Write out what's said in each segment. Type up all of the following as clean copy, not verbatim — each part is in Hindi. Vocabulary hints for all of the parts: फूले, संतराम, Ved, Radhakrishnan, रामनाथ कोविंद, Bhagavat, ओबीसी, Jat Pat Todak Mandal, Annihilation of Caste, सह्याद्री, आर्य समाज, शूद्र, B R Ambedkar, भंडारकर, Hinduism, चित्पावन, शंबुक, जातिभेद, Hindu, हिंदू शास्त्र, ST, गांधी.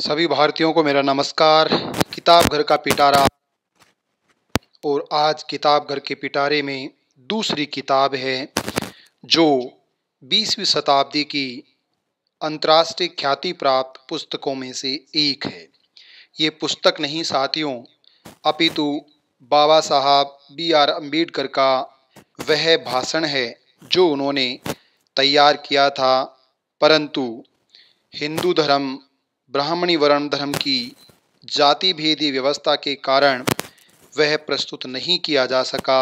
सभी भारतीयों को मेरा नमस्कार। किताब घर का पिटारा, और आज किताब घर के पिटारे में दूसरी किताब है जो 20वीं शताब्दी की अंतर्राष्ट्रीय ख्याति प्राप्त पुस्तकों में से एक है। ये पुस्तक नहीं साथियों, अपितु बाबा साहब BR अम्बेडकर का वह भाषण है जो उन्होंने तैयार किया था, परंतु हिंदू धर्म, ब्राह्मणी वर्ण धर्म की जाति भेदी व्यवस्था के कारण वह प्रस्तुत नहीं किया जा सका।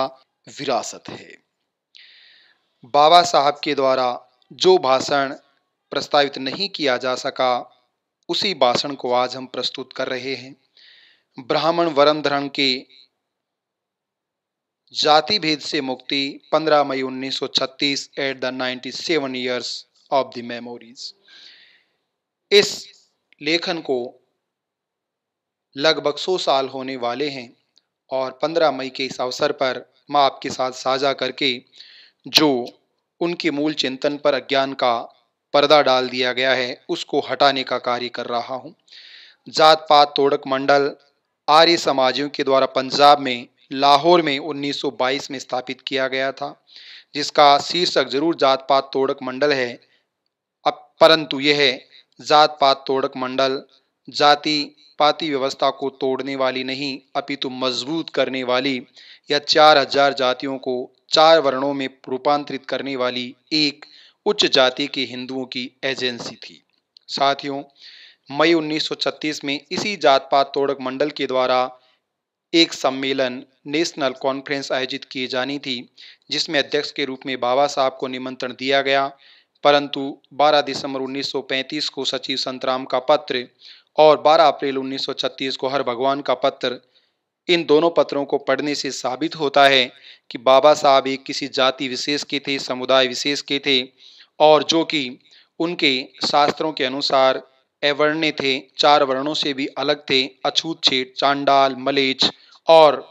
विरासत है। बाबा साहब के द्वारा जो भाषण प्रस्तावित नहीं किया जा सका, उसी भाषण को आज हम प्रस्तुत कर रहे हैं। ब्राह्मण वर्ण धर्म के जाति भेद से मुक्ति, 15 मई 1936 at the 97 years of the memories. इस लेखन को लगभग 100 साल होने वाले हैं और 15 मई के इस अवसर पर मैं आपके साथ साझा करके जो उनके मूल चिंतन पर अज्ञान का पर्दा डाल दिया गया है, उसको हटाने का कार्य कर रहा हूँ। जात पात तोड़क मंडल आर्य समाजियों के द्वारा पंजाब में लाहौर में 1922 में स्थापित किया गया था, जिसका शीर्षक जरूर जात पात तोड़क मंडल है, परंतु यह है जात पात तोड़क मंडल जाति पाति व्यवस्था को तोड़ने वाली नहीं, अपितु मजबूत करने वाली या 4000 जातियों को 4 वर्णों में रूपांतरित करने वाली एक उच्च जाति के हिंदुओं की एजेंसी थी। साथियों, मई 1936 में इसी जात पात तोड़क मंडल के द्वारा एक सम्मेलन, नेशनल कॉन्फ्रेंस आयोजित किए जानी थी, जिसमें अध्यक्ष के रूप में बाबा साहब को निमंत्रण दिया गया, परंतु 12 दिसंबर 1935 को सचिव संतराम का पत्र और 12 अप्रैल 1936 को हर भगवान का पत्र, इन दोनों पत्रों को पढ़ने से साबित होता है कि बाबा साहब एक किसी जाति विशेष के थे, समुदाय विशेष के थे, और जो कि उनके शास्त्रों के अनुसार एवर्ण्य थे, 4 वर्णों से भी अलग थे, अछूत छेट, चांडाल, मलेच्छ और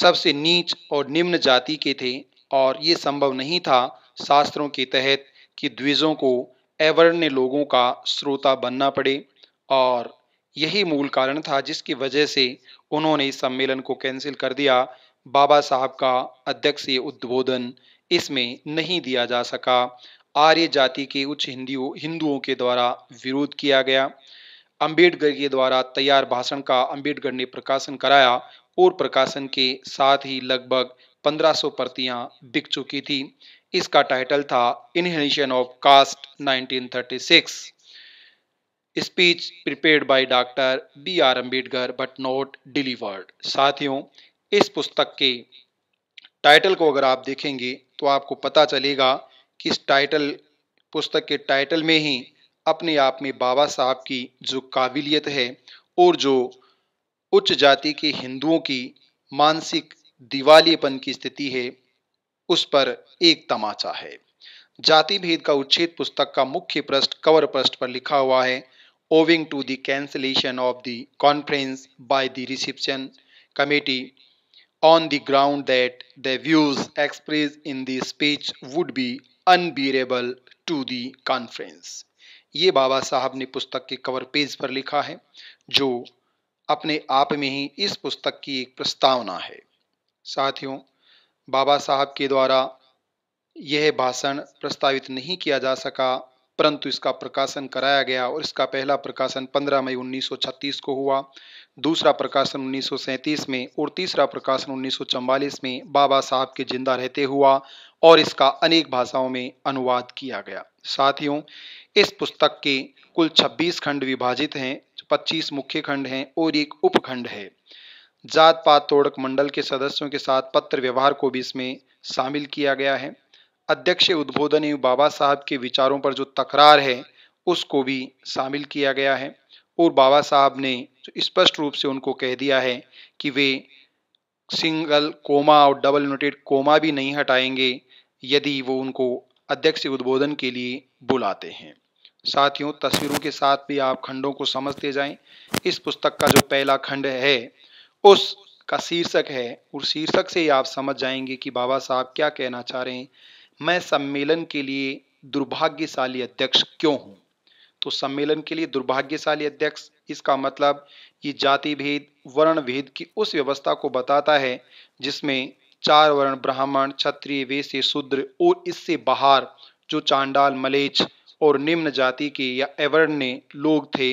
सबसे नीच और निम्न जाति के थे। और ये संभव नहीं था शास्त्रों के तहत कि द्विजों को एवर्ण्य लोगों का श्रोता बनना पड़े, और यही मूल कारण था जिसकी वजह से उन्होंने इस सम्मेलन को कैंसिल कर दिया। बाबा साहब का अध्यक्षीय उद्बोधन इसमें नहीं दिया जा सका। आर्य जाति के उच्च हिंदुओं के द्वारा विरोध किया गया। अंबेडकर के द्वारा तैयार भाषण का अंबेडकर ने प्रकाशन कराया और प्रकाशन के साथ ही लगभग 1500 प्रतियां बिक चुकी थी। इसका टाइटल था annihilation of caste 1936, speech prepared by doctor BR Ambedkar but not delivered. साथियों, इस पुस्तक के टाइटल को अगर आप देखेंगे तो आपको पता चलेगा कि इस टाइटल पुस्तक के टाइटल में ही अपने आप में बाबा साहब की जो काबिलियत है और जो उच्च जाति के हिंदुओं की मानसिक दिवालियापन की स्थिति है, उस पर एक तमाचा है। जाति भेद का उच्छेद पुस्तक का मुख्य पृष्ठ, कवर पृष्ठ पर लिखा हुआ है, owing to the cancellation of the conference by the reception committee on the ground that the views express in the speech would be unbearable to the conference. ये बाबा साहब ने पुस्तक के कवर पेज पर लिखा है, जो अपने आप में ही इस पुस्तक की एक प्रस्तावना है। साथियों, बाबा साहब के द्वारा यह भाषण प्रस्तावित नहीं किया जा सका, परंतु इसका प्रकाशन कराया गया, और इसका पहला प्रकाशन 15 मई 1936 को हुआ, दूसरा प्रकाशन 1937 में और तीसरा प्रकाशन 1944 में बाबा साहब के जिंदा रहते हुआ, और इसका अनेक भाषाओं में अनुवाद किया गया। साथियों, इस पुस्तक के कुल 26 खंड विभाजित हैं, 25 मुख्य खंड हैं और एक उपखंड है। जात पात तोड़क मंडल के सदस्यों के साथ पत्र व्यवहार को भी इसमें शामिल किया गया है। अध्यक्ष उद्बोधन एवं बाबा साहब के विचारों पर जो तकरार है, उसको भी शामिल किया गया है, और बाबा साहब ने स्पष्ट रूप से उनको कह दिया है कि वे सिंगल कोमा और डबल नोटेड कोमा भी नहीं हटाएंगे यदि वो उनको अध्यक्ष उद्बोधन के लिए बुलाते हैं। साथियों, तस्वीरों के साथ भी आप खंडों को समझते जाएं। इस पुस्तक का जो पहला खंड है, उस का शीर्षक है, उस शीर्षक से ही आप समझ जाएंगे कि बाबा साहब क्या कहना चाह रहे हैं। मैं सम्मेलन के लिए दुर्भाग्यशाली अध्यक्ष क्यों हूँ। तो सम्मेलन के लिए दुर्भाग्यशाली अध्यक्ष, इसका मतलब ये जाति भेद वर्ण भेद की उस व्यवस्था को बताता है जिसमें चार वर्ण ब्राह्मण क्षत्रिय वैश्य शूद्र और इससे बाहर जो चांडाल मलेच्छ और निम्न जाति के या एवर्ण्य लोग थे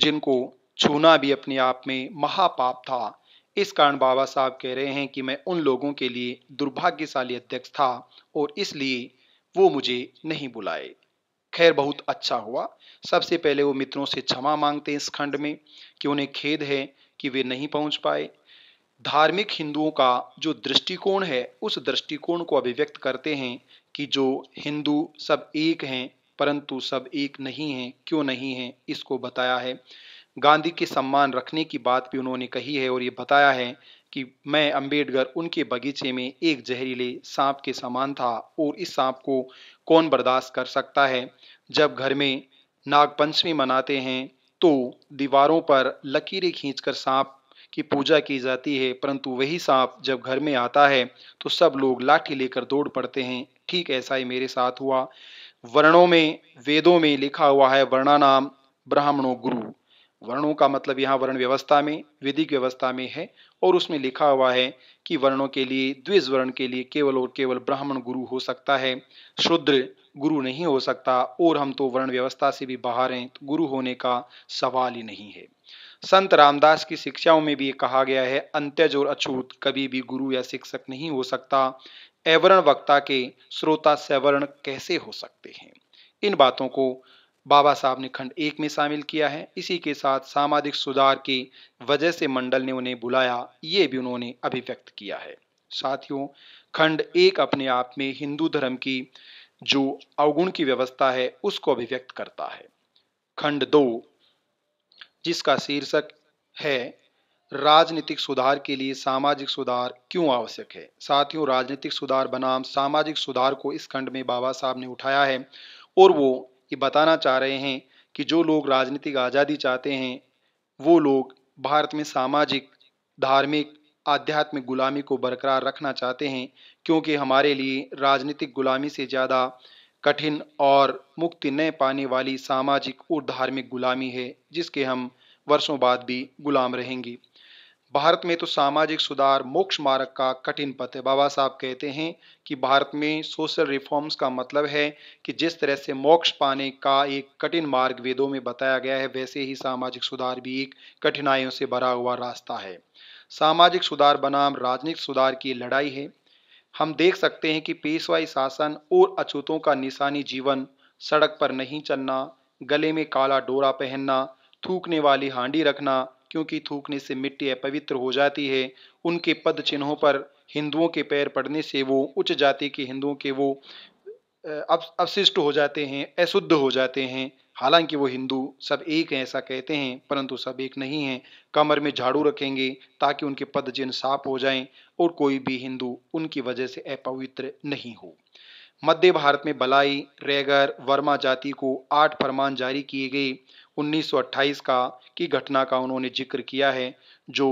जिनको छूना भी अपने आप में महापाप था। इस कारण बाबा साहब कह रहे हैं कि मैं उन लोगों के लिए दुर्भाग्यशाली अध्यक्ष था और इसलिए वो मुझे नहीं बुलाए। खैर बहुत अच्छा हुआ। सबसे पहले वो मित्रों से क्षमा मांगते हैं इस खंड में कि उन्हें खेद है कि वे नहीं पहुंच पाए। धार्मिक हिंदुओं का जो दृष्टिकोण है उस दृष्टिकोण को अभिव्यक्त करते हैं कि जो हिंदू सब एक हैं परंतु सब एक नहीं हैं, क्यों नहीं हैं इसको बताया है। गांधी के सम्मान रखने की बात भी उन्होंने कही है और ये बताया है कि मैं अंबेडकर उनके बगीचे में एक जहरीले सांप के समान था और इस सांप को कौन बर्दाश्त कर सकता है। जब घर में नागपंचमी मनाते हैं तो दीवारों पर लकीरें खींचकर सांप की पूजा की जाती है, परंतु वही सांप जब घर में आता है तो सब लोग लाठी लेकर दौड़ पड़ते हैं। ठीक ऐसा ही मेरे साथ हुआ। वर्णों में वेदों में लिखा हुआ है वर्णा नाम ब्राह्मणों गुरु। वर्णों का मतलब यहाँ वर्ण व्यवस्था में वैदिक व्यवस्था में है और उसमें लिखा हुआ है कि वर्णों के लिए द्विज वर्ण के लिए केवल और केवल ब्राह्मण गुरु हो सकता है, शूद्र गुरु नहीं हो सकता और हम तो वर्ण व्यवस्था से भी बाहर हैं तो गुरु होने का सवाल ही नहीं है। संत रामदास की शिक्षाओं में भी ये कहा गया है अंत्यज और अछूत कभी भी गुरु या शिक्षक नहीं हो सकता। एवरण वक्ता के श्रोता सवर्ण कैसे हो सकते हैं। इन बातों को बाबा साहब ने खंड 1 में शामिल किया है। इसी के साथ सामाजिक सुधार की वजह से मंडल ने उन्हें बुलाया ये भी उन्होंने अभिव्यक्त किया है। साथियों खंड 1 अपने आप में हिंदू धर्म की जो अवगुण की व्यवस्था है उसको अभिव्यक्त करता है। खंड 2 जिसका शीर्षक है राजनीतिक सुधार के लिए सामाजिक सुधार क्यों आवश्यक है। साथियों राजनीतिक सुधार बनाम सामाजिक सुधार को इस खंड में बाबा साहब ने उठाया है और वो ये बताना चाह रहे हैं कि जो लोग राजनीतिक आज़ादी चाहते हैं वो लोग भारत में सामाजिक धार्मिक आध्यात्मिक गुलामी को बरकरार रखना चाहते हैं क्योंकि हमारे लिए राजनीतिक गुलामी से ज़्यादा कठिन और मुक्ति न पाने वाली सामाजिक और धार्मिक गुलामी है जिसके हम वर्षों बाद भी गुलाम रहेंगे। भारत में तो सामाजिक सुधार मोक्ष मार्ग का कठिन पथ है। बाबा साहब कहते हैं कि भारत में सोशल रिफॉर्म्स का मतलब है कि जिस तरह से मोक्ष पाने का एक कठिन मार्ग वेदों में बताया गया है वैसे ही सामाजिक सुधार भी एक कठिनाइयों से भरा हुआ रास्ता है। सामाजिक सुधार बनाम राजनीतिक सुधार की लड़ाई है। हम देख सकते हैं कि पेशवाई शासन और अछूतों का निशानी जीवन, सड़क पर नहीं चलना, गले में काला डोरा पहनना, थूकने वाली हांडी रखना क्योंकि थूकने से मिट्टी अपवित्र हो जाती है, उनके पद चिन्हों पर हिंदुओं के पैर पड़ने से वो उच्च जाति के हिंदुओं के वो अपशिष्ट हो जाते हैं, अशुद्ध हो जाते हैं। हालांकि वो हिंदू सब एक हैं ऐसा कहते हैं परंतु सब एक नहीं हैं। कमर में झाड़ू रखेंगे ताकि उनके पद चिन्ह साफ हो जाएं और कोई भी हिंदू उनकी वजह से अपवित्र नहीं हो। मध्य भारत में बलाई रेगर वर्मा जाति को 8 फरमान जारी किए गए 1928 का की घटना का उन्होंने जिक्र किया है जो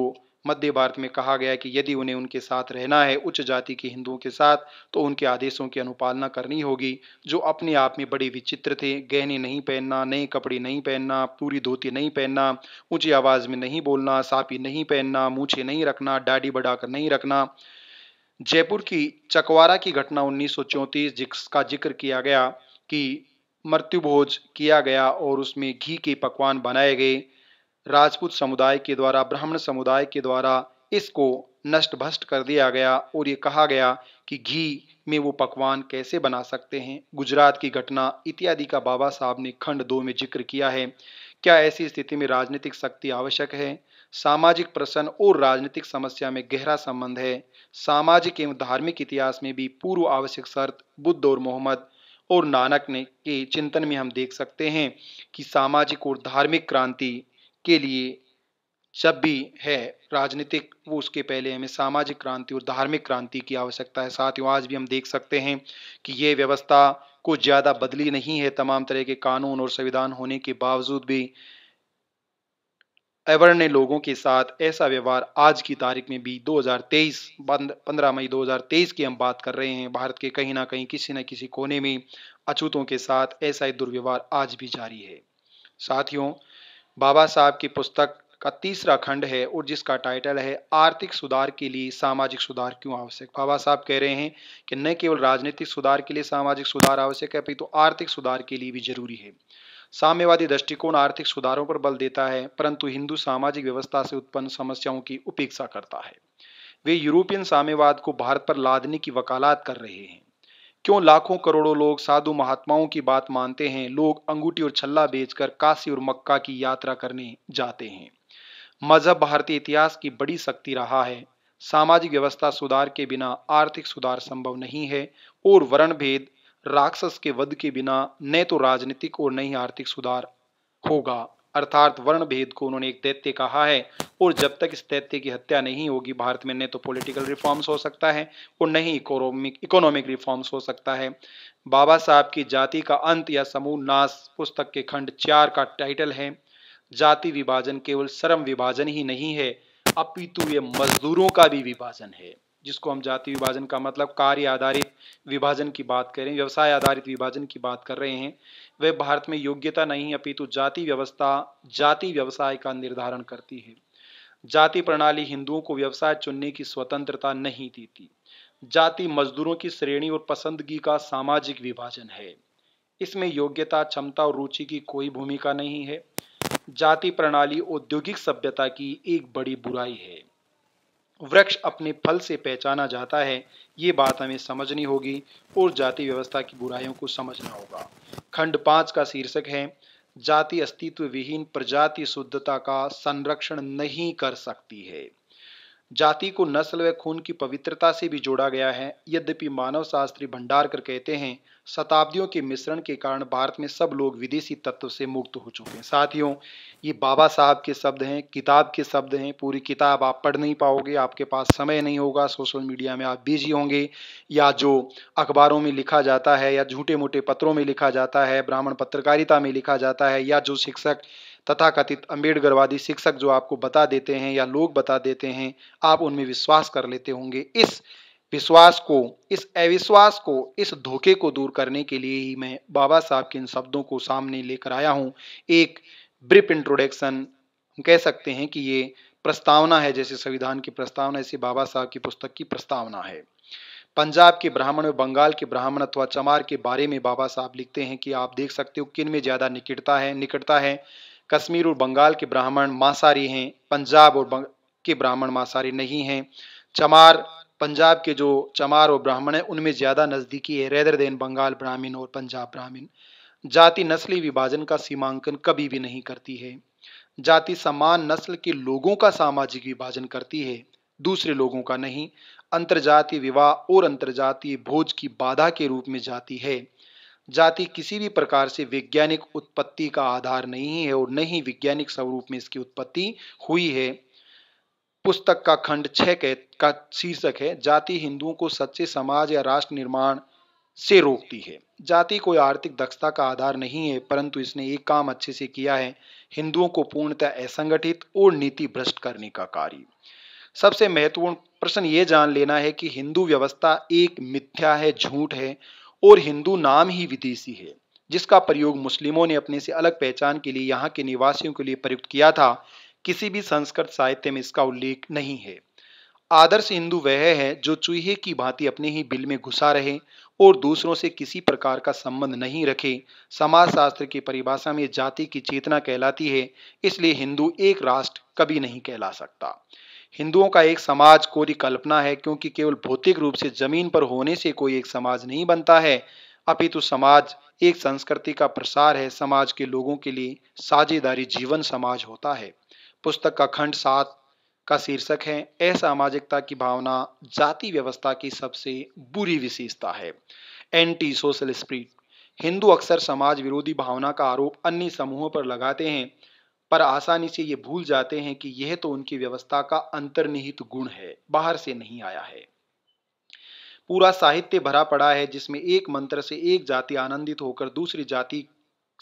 मध्य भारत में कहा गया कि यदि उन्हें उनके साथ रहना है उच्च जाति के हिंदुओं के साथ तो उनके आदेशों की अनुपालना करनी होगी जो अपने आप में बड़े विचित्र थे। गहने नहीं पहनना, नए कपड़े नहीं पहनना, पूरी धोती नहीं पहनना, ऊंची आवाज़ में नहीं बोलना, साफी नहीं पहनना, मूछें नहीं रखना, दाढ़ी बढ़ाकर नहीं रखना। जयपुर की चकवारा की घटना 1934 जिसका जिक्र किया गया कि मृत्युभोज किया गया और उसमें घी के पकवान बनाए गए राजपूत समुदाय के द्वारा ब्राह्मण समुदाय के द्वारा, इसको नष्ट भ्रष्ट कर दिया गया और ये कहा गया कि घी में वो पकवान कैसे बना सकते हैं। गुजरात की घटना इत्यादि का बाबा साहब ने खंड 2 में जिक्र किया है। क्या ऐसी स्थिति में राजनीतिक शक्ति आवश्यक है। सामाजिक प्रश्न और राजनीतिक समस्या में गहरा संबंध है। सामाजिक एवं धार्मिक इतिहास में भी पूर्व आवश्यक शर्त बुद्ध और मोहम्मद और नानक ने के चिंतन में हम देख सकते हैं कि सामाजिक और धार्मिक क्रांति के लिए जब भी है राजनीतिक वो उसके पहले हमें सामाजिक क्रांति और धार्मिक क्रांति की आवश्यकता है। साथियों आज भी हम देख सकते हैं कि ये व्यवस्था को ज़्यादा बदली नहीं है। तमाम तरह के कानून और संविधान होने के बावजूद भी एवर्ण्य लोगों के साथ ऐसा व्यवहार आज की तारीख में भी 2023 15 मई 2023 की हम बात कर रहे हैं। भारत के कहीं ना कहीं किसी न किसी कोने में अछूतों के साथ ऐसा ही दुर्व्यवहार आज भी जारी है। साथियों, बाबा साहब की पुस्तक का तीसरा खंड है और जिसका टाइटल है आर्थिक सुधार के लिए सामाजिक सुधार क्यों आवश्यक। बाबा साहब कह रहे हैं कि न केवल राजनीतिक सुधार के लिए सामाजिक सुधार आवश्यक है, अपितु आर्थिक सुधार के लिए भी जरूरी है। साम्यवादी दृष्टिकोण आर्थिक सुधारों पर बल देता है, परंतु हिंदू सामाजिक व्यवस्था से उत्पन्न समस्याओं की उपेक्षा करता है। वे यूरोपियन साम्यवाद को भारत पर लादने की वकालत कर रहे हैं। क्यों लाखों करोड़ों लोग साधु महात्माओं की बात मानते हैं? लोग अंगूठी और छल्ला बेचकर काशी और मक्का की यात्रा करने जाते हैं। मजहब भारतीय इतिहास की बड़ी शक्ति रहा है। सामाजिक व्यवस्था सुधार के बिना आर्थिक सुधार संभव नहीं है और वर्ण भेद राक्षस के वध के बिना न तो राजनीतिक और न ही आर्थिक सुधार होगा। अर्थात वर्ण भेद को उन्होंने एक दैत्य कहा है और जब तक इस दैत्य की हत्या नहीं होगी भारत में न तो पॉलिटिकल रिफॉर्म्स हो सकता है और न ही इकोनॉमिक रिफॉर्म्स हो सकता है। बाबा साहब की जाति का अंत या समूह नाश पुस्तक के खंड 4 का टाइटल है जाति विभाजन केवल श्रम विभाजन ही नहीं है, अपितु ये मजदूरों का भी विभाजन है, जिसको हम जाति विभाजन का मतलब कार्य आधारित विभाजन की बात कर रहे हैं, व्यवसाय आधारित विभाजन की बात कर रहे हैं। वह भारत में योग्यता नहीं अपितु जाति व्यवस्था जाति व्यवसाय का निर्धारण करती है। जाति प्रणाली हिंदुओं को व्यवसाय चुनने की स्वतंत्रता नहीं देती। जाति मजदूरों की श्रेणी और पसंदगी का सामाजिक विभाजन है। इसमें योग्यता, क्षमता और रुचि की कोई भूमिका नहीं है। जाति प्रणाली औद्योगिक सभ्यता की एक बड़ी बुराई है। वृक्ष अपने फल से पहचाना जाता है, ये बात हमें समझनी होगी और जाति व्यवस्था की बुराइयों को समझना होगा। खंड 5 का शीर्षक है जाति अस्तित्व विहीन प्रजाति शुद्धता का संरक्षण नहीं कर सकती है। जाति को नस्ल व खून की पवित्रता से भी जोड़ा गया है। यद्यपि मानव शास्त्री भंडारकर कहते हैं शताब्दियों के मिश्रण के कारण भारत में सब लोग विदेशी तत्व से मुक्त हो चुके हैं। साथियों, ये बाबा साहब के शब्द हैं, किताब के शब्द हैं। पूरी किताब आप पढ़ नहीं पाओगे, आपके पास समय नहीं होगा, सोशल मीडिया में आप बिजी होंगे या जो अखबारों में लिखा जाता है या झूठे मोटे पत्रों में लिखा जाता है, ब्राह्मण पत्रकारिता में लिखा जाता है या जो शिक्षक तथाकथित अम्बेडकरवादी शिक्षक जो आपको बता देते हैं या लोग बता देते हैं, आप उनमें विश्वास कर लेते होंगे। इस विश्वास को, इस अविश्वास को, इस धोखे को दूर करने के लिए ही मैं बाबा साहब के इन शब्दों को सामने लेकर आया हूँ। एक ब्रीफ इंट्रोडक्शन, हम कह सकते हैं कि ये प्रस्तावना है, जैसे संविधान की प्रस्तावना, ऐसी बाबा साहब की पुस्तक की प्रस्तावना है। पंजाब के ब्राह्मण और बंगाल के ब्राह्मण अथवा चमार के बारे में बाबा साहब लिखते हैं कि आप देख सकते हो किन में ज़्यादा निकटता है। कश्मीर और बंगाल के ब्राह्मण मांसाहारी हैं, पंजाब और के ब्राह्मण मांसाहारी नहीं हैं। चमार, पंजाब के जो चमार और ब्राह्मण हैं उनमें ज़्यादा नज़दीकी है रेदर देन बंगाल ब्राह्मीण और पंजाब ब्राह्मीण। जाति नस्ली विभाजन का सीमांकन कभी भी नहीं करती है। जाति समान नस्ल के लोगों का सामाजिक विभाजन करती है, दूसरे लोगों का नहीं। अंतर्जातीय विवाह और अंतर्जातीय भोज की बाधा के रूप में जाती है। जाति किसी भी प्रकार से वैज्ञानिक उत्पत्ति का आधार नहीं है और न ही वैज्ञानिक स्वरूप में इसकी उत्पत्ति हुई है। पुस्तक का खंड 6 का शीर्षक है जाति हिंदुओं को सच्चे समाज या राष्ट्र निर्माण से रोकती है। जाति कोई आर्थिक दक्षता का आधार नहीं है, परंतु इसने एक काम अच्छे से किया है, हिंदुओं को पूर्णतः असंगठित और नीति भ्रष्ट करने का कार्य। सबसे महत्वपूर्ण प्रश्न ये जान लेना है कि हिंदू व्यवस्था एक मिथ्या है, झूठ है और हिंदू नाम ही विदेशी है, जिसका प्रयोग मुस्लिमों ने अपने से अलग पहचान के लिए यहाँ के निवासियों के लिए प्रयुक्त किया था। किसी भी संस्कृत साहित्य में इसका उल्लेख नहीं है। आदर्श हिंदू वह है जो चूहे की भांति अपने ही बिल में घुसा रहे और दूसरों से किसी प्रकार का संबंध नहीं रखे। समाजशास्त्र की परिभाषा में जाति की चेतना कहलाती है, इसलिए हिंदू एक राष्ट्र कभी नहीं कहला सकता। हिंदुओं का एक समाज कोरी कल्पना है, क्योंकि केवल भौतिक रूप से जमीन पर होने से कोई एक समाज नहीं बनता है, अपितु समाज एक संस्कृति का प्रसार है। समाज के लोगों के लिए साझेदारी जीवन समाज होता है। पुस्तक का खंड 7 का शीर्षक है असामाजिकता की भावना जाति व्यवस्था की सबसे बुरी विशेषता है। Anti social spirit. हिंदू अक्सर समाज विरोधी भावना का आरोप अन्य समूहों पर लगाते हैं, पर आसानी से ये भूल जाते हैं कि यह तो उनकी व्यवस्था का अंतर्निहित गुण है, बाहर से नहीं आया है। पूरा साहित्य भरा पड़ा है जिसमें एक मंत्र से एक जाति आनंदित होकर दूसरी जाति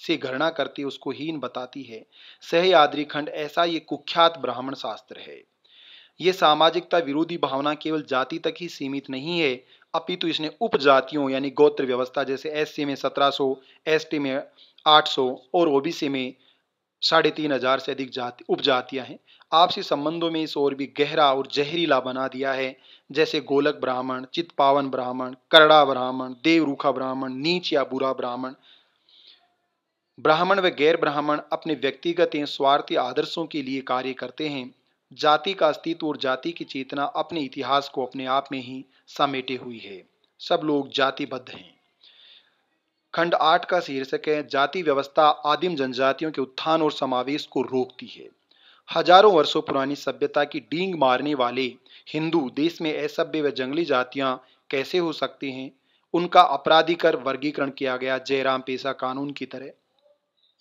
से घृणा करती, उसको हीन बताती है। सह्याद्री खंड ऐसा ये कुख्यात ब्राह्मण शास्त्र है। ये सामाजिकता विरोधी भावना केवल जाति तक ही सीमित नहीं है, अपितु इसने उपजातियों यानी गोत्र व्यवस्था, जैसे एससी में 1700, एसटी में 800 और ओबीसी में 3,500 से अधिक जाति उपजातियाँ हैं। आपसी संबंधों में इस और भी गहरा और जहरीला बना दिया है, जैसे गोलक ब्राह्मण, चित्पावन ब्राह्मण, करड़ा ब्राह्मण, देवरूखा ब्राह्मण, नीच या बुरा ब्राह्मण। ब्राह्मण व गैर ब्राह्मण अपने व्यक्तिगत एवं स्वार्थी आदर्शों के लिए कार्य करते हैं। जाति का अस्तित्व और जाति की चेतना अपने इतिहास को अपने आप में ही समेटे हुई है। सब लोग जातिबद्ध हैं। खंड 8 का शीर्षक है जाति व्यवस्था आदिम जनजातियों के उत्थान और समावेश को रोकती है। हजारों वर्षों पुरानी सभ्यता की डींग मारने वाले हिंदू देश में असभ्य व जंगली जातियां कैसे हो सकती हैं? उनका अपराधीकर वर्गीकरण किया गया जयराम पेशा कानून की तरह।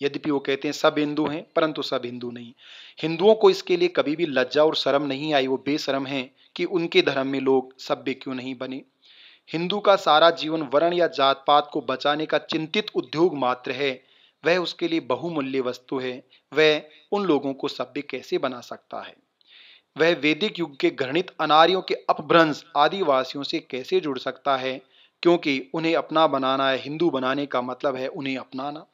यद्यपि वो कहते हैं सब हिंदू हैं, परंतु सब हिंदू नहीं। हिंदुओं को इसके लिए कभी भी लज्जा और शर्म नहीं आई। वो बेशर्म हैं कि उनके धर्म में लोग सभ्य क्यों नहीं बने। हिंदू का सारा जीवन वर्ण या जात पात को बचाने का चिंतित उद्योग मात्र है। वह उसके लिए बहुमूल्य वस्तु है। वह उन लोगों को सभ्य कैसे बना सकता है? वह वैदिक युग के घृणित अनार्यों के अपभ्रंश आदिवासियों से कैसे जुड़ सकता है? क्योंकि उन्हें अपना बनाना है। हिंदू बनाने का मतलब है उन्हें अपनाना।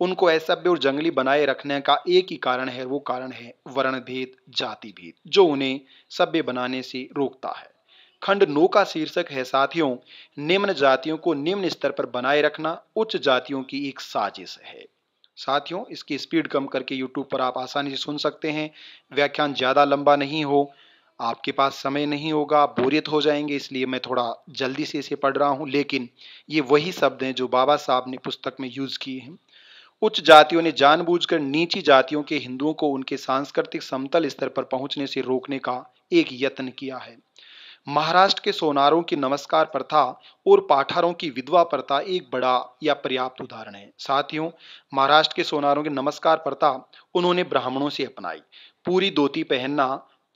उनको असभ्य और जंगली बनाए रखने का एक ही कारण है, वो कारण है वर्ण भेद, जाति भेद, जो उन्हें सभ्य बनाने से रोकता है। खंड 9 का शीर्षक है साथियों निम्न जातियों को निम्न स्तर पर बनाए रखना उच्च जातियों की एक साजिश है। साथियों इसकी स्पीड कम करके YouTube पर आप आसानी से सुन सकते हैं। व्याख्यान ज्यादा लंबा नहीं हो, आपके पास समय नहीं होगा, बोरियत हो जाएंगे, इसलिए मैं थोड़ा जल्दी से इसे पढ़ रहा हूँ। लेकिन ये वही शब्द हैं जो बाबा साहब ने पुस्तक में यूज किए हैं। उच्च जातियों ने जानबूझकर नीची जातियों के हिंदुओं को उनके सांस्कृतिक समतल स्तर पर पहुंचने से रोकने का एक यत्न किया है। महाराष्ट्र के सोनारों की नमस्कार प्रथा और पाठारों की विधवा प्रथा एक बड़ा या पर्याप्त उदाहरण है। साथियों महाराष्ट्र के सोनारों की नमस्कार प्रथा उन्होंने ब्राह्मणों से अपनाई। पूरी धोती पहनना,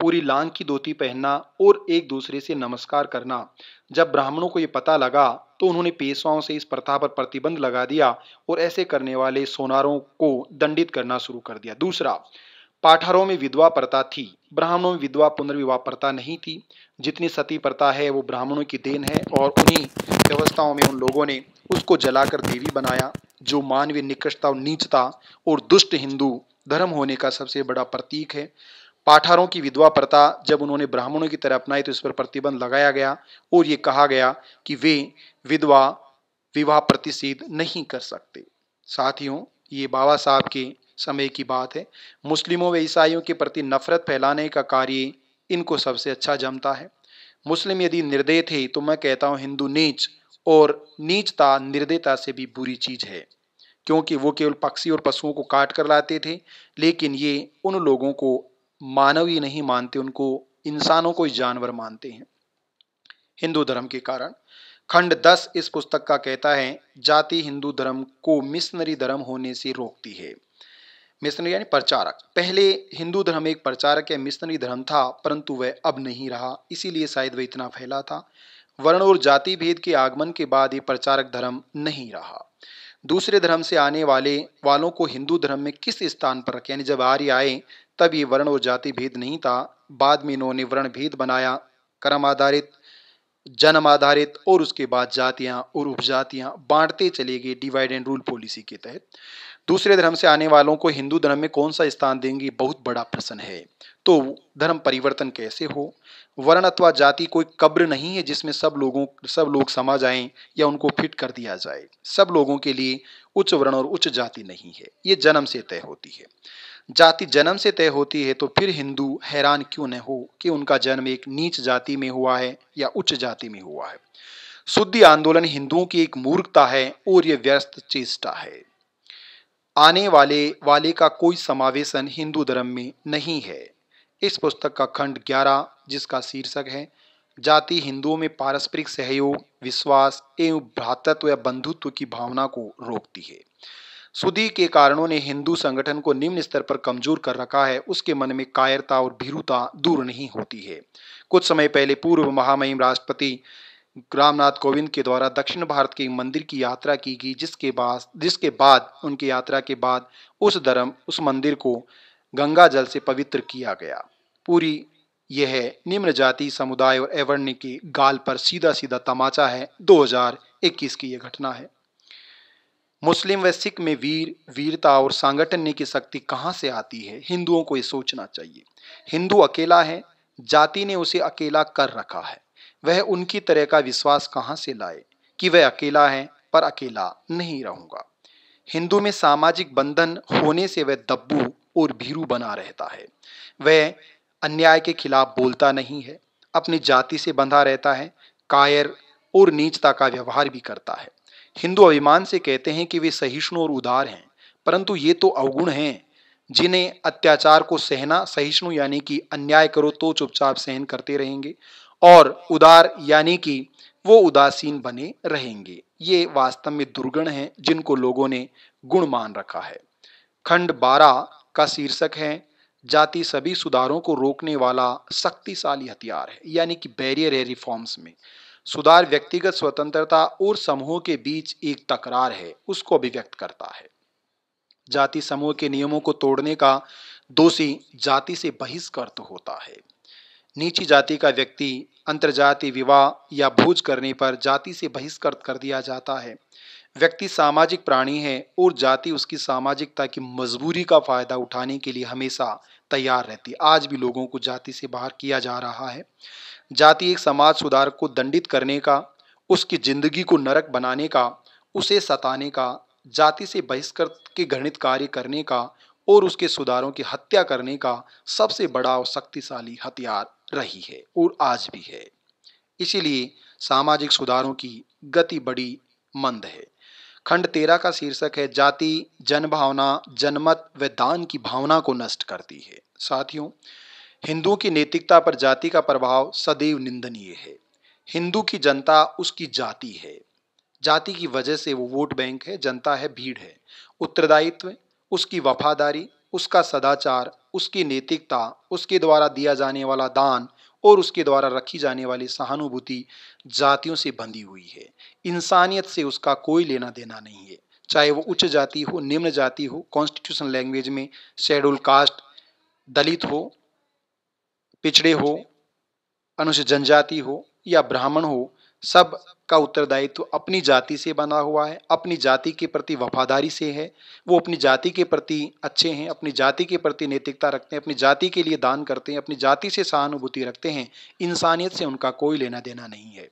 पूरी लांग की धोती पहनना और एक दूसरे से नमस्कार करना। जब ब्राह्मणों को ये पता लगा तो उन्होंने पेशवाओं से इस प्रथा पर प्रतिबंध लगा दिया और ऐसे करने वाले सोनारों को दंडित करना शुरू कर दिया। दूसरा, पाठारों में विधवा प्रथा थी, ब्राह्मणों में विधवा पुनर्विवाह प्रथा नहीं थी। जितनी सती प्रथा है वो ब्राह्मणों की देन है और उन्हीं व्यवस्थाओं में उन लोगों ने उसको जलाकर देवी बनाया, जो मानवीय निकृष्टता और नीचता और दुष्ट हिंदू धर्म होने का सबसे बड़ा प्रतीक है। पाठारों की विधवा प्रथा जब उन्होंने ब्राह्मणों की तरह अपनाई तो इस पर प्रतिबंध लगाया गया और ये कहा गया कि वे विधवा विवाह प्रतिषेध नहीं कर सकते। साथियों ये बाबा साहब के समय की बात है। मुस्लिमों व ईसाइयों के प्रति नफरत फैलाने का कार्य इनको सबसे अच्छा जमता है। मुस्लिम यदि निर्दय थे तो मैं कहता हूँ हिंदू नीच और नीचता निर्दयता से भी बुरी चीज़ है, क्योंकि वो केवल पक्षी और पशुओं को काट कर लाते थे। लेकिन ये उन लोगों को मानव ही नहीं मानते, उनको इंसानों को जानवर मानते हैं हिंदू धर्म के कारण। खंड 10 इस पुस्तक का कहता है जाति हिंदू धर्म को मिशनरी धर्म होने से रोकती है। मिशनरी यानी प्रचारक। पहले हिंदू धर्म एक प्रचारक या मिशनरी धर्म था, परंतु वह अब नहीं रहा, इसीलिए शायद वह इतना फैला था। वर्ण और जाति भेद के आगमन के बाद ये प्रचारक धर्म नहीं रहा। दूसरे धर्म से आने वालों को हिंदू धर्म में किस स्थान पर रखें, यानी जब आर्य आए तब ये वर्ण और जाति भेद नहीं था। बाद में इन्होंने वर्ण भेद बनाया, कर्म आधारित, जन्म आधारित और उसके बाद जातियां और उपजातियां बांटते चले गए डिवाइड एंड रूल पॉलिसी के तहत। दूसरे धर्म से आने वालों को हिंदू धर्म में कौन सा स्थान देंगे, बहुत बड़ा प्रश्न है। तो धर्म परिवर्तन कैसे हो? वर्ण अथवा जाति कोई कब्र नहीं है जिसमें सब लोग समा जाएं या उनको फिट कर दिया जाए। सब लोगों के लिए उच्च वर्ण और उच्च जाति नहीं है, ये जन्म से तय होती है। जाति जन्म से तय होती है तो फिर हिंदू हैरान क्यों न हो कि उनका जन्म एक नीच जाति में हुआ है या उच्च जाति में हुआ है। शुद्धि आंदोलन हिंदुओं की एक मूर्खता है और ये व्यस्त चेष्टा है। आने वाले का कोई समावेशन हिंदू धर्म में नहीं है। इस पुस्तक का खंड 11 जिसका शीर्षक है जाति हिंदुओं में पारस्परिक सहयोग, विश्वास एवं भ्रातृत्व या बंधुत्व की भावना को रोकती है। सुदी के कारणों ने हिंदू संगठन को निम्न स्तर पर कमजोर कर रखा है। उसके मन में कायरता और भीरुता दूर नहीं होती है। कुछ समय पहले पूर्व महामहिम राष्ट्रपति रामनाथ कोविंद के द्वारा दक्षिण भारत के मंदिर की यात्रा की गई, जिसके बाद उनकी यात्रा के बाद उस मंदिर को गंगा जल से पवित्र किया गया। पूरी यह निम्न जाति समुदाय और एवर्ण्य की गाल पर सीधा सीधा तमाचा है। 2021 की यह घटना है। मुस्लिम व सिख में वीरता और संगठन की शक्ति कहाँ से आती है, हिंदुओं को ये सोचना चाहिए। हिंदू अकेला है, जाति ने उसे अकेला कर रखा है। वह उनकी तरह का विश्वास कहाँ से लाए कि वह अकेला है पर अकेला नहीं रहूंगा। हिंदू में सामाजिक बंधन होने से वह दब्बू और भीरू बना रहता है। वह अन्याय के खिलाफ बोलता नहीं है, अपनी जाति से बंधा रहता है, कायर और नीचता का व्यवहार भी करता है। हिंदू अभिमान से कहते हैं कि वे सहिष्णु और उदार हैं, परंतु ये तो अवगुण हैं जिन्हें अत्याचार को सहना, सहिष्णु यानी कि अन्याय करो तो चुपचाप सहन करते रहेंगे, और उदार यानी कि वो उदासीन बने रहेंगे। ये वास्तव में दुर्गुण हैं जिनको लोगों ने गुण मान रखा है। खंड 12 का शीर्षक है जाति सभी सुधारों को रोकने वाला शक्तिशाली हथियार है, यानी कि बैरियर है रिफॉर्म्स में। सुधार व्यक्तिगत स्वतंत्रता और समूहों के बीच एक तकरार है, उसको अभिव्यक्त करता है। जाति समूह के नियमों को तोड़ने का दोषी जाति से बहिष्कृत होता है। नीची जाति का व्यक्ति अंतर्जातीय विवाह या भोज करने पर जाति से बहिष्कृत कर दिया जाता है। व्यक्ति सामाजिक प्राणी है और जाति उसकी सामाजिकता की मजबूरी का फायदा उठाने के लिए हमेशा तैयार रहती है। आज भी लोगों को जाति से बाहर किया जा रहा है। जाति एक समाज सुधारक को दंडित करने का, उसकी जिंदगी को नरक बनाने का, उसे सताने का, जाति से बहिष्कृत के घृणित कार्य करने का और उसके सुधारों की हत्या करने का सबसे बड़ा और शक्तिशाली हथियार रही है और आज भी है। इसीलिए सामाजिक सुधारों की गति बड़ी मंद है। खंड 13 का शीर्षक है जाति जनभावना, जनमत व दान की भावना को नष्ट करती है। साथियों, हिंदुओं की नैतिकता पर जाति का प्रभाव सदैव निंदनीय है। हिंदू की जनता उसकी जाति है। जाति की वजह से वो वोट बैंक है, जनता है, भीड़ है। उत्तरदायित्व, उसकी वफादारी, उसका सदाचार, उसकी नैतिकता, उसके द्वारा दिया जाने वाला दान और उसके द्वारा रखी जाने वाली सहानुभूति जातियों से बंधी हुई है। इंसानियत से उसका कोई लेना देना नहीं है, चाहे वो उच्च जाति हो, निम्न जाति हो, कॉन्स्टिट्यूशन लैंग्वेज में शेड्यूल कास्ट, दलित हो, पिछड़े हो, अनुसूचित जनजाति हो या ब्राह्मण हो, सब का उत्तरदायित्व अपनी जाति से बना हुआ है, अपनी जाति के प्रति वफादारी से है। वो अपनी जाति के प्रति अच्छे हैं, अपनी जाति के प्रति नैतिकता रखते हैं, अपनी जाति के लिए दान करते हैं, अपनी जाति से सहानुभूति रखते हैं। इंसानियत से उनका कोई लेना देना नहीं है।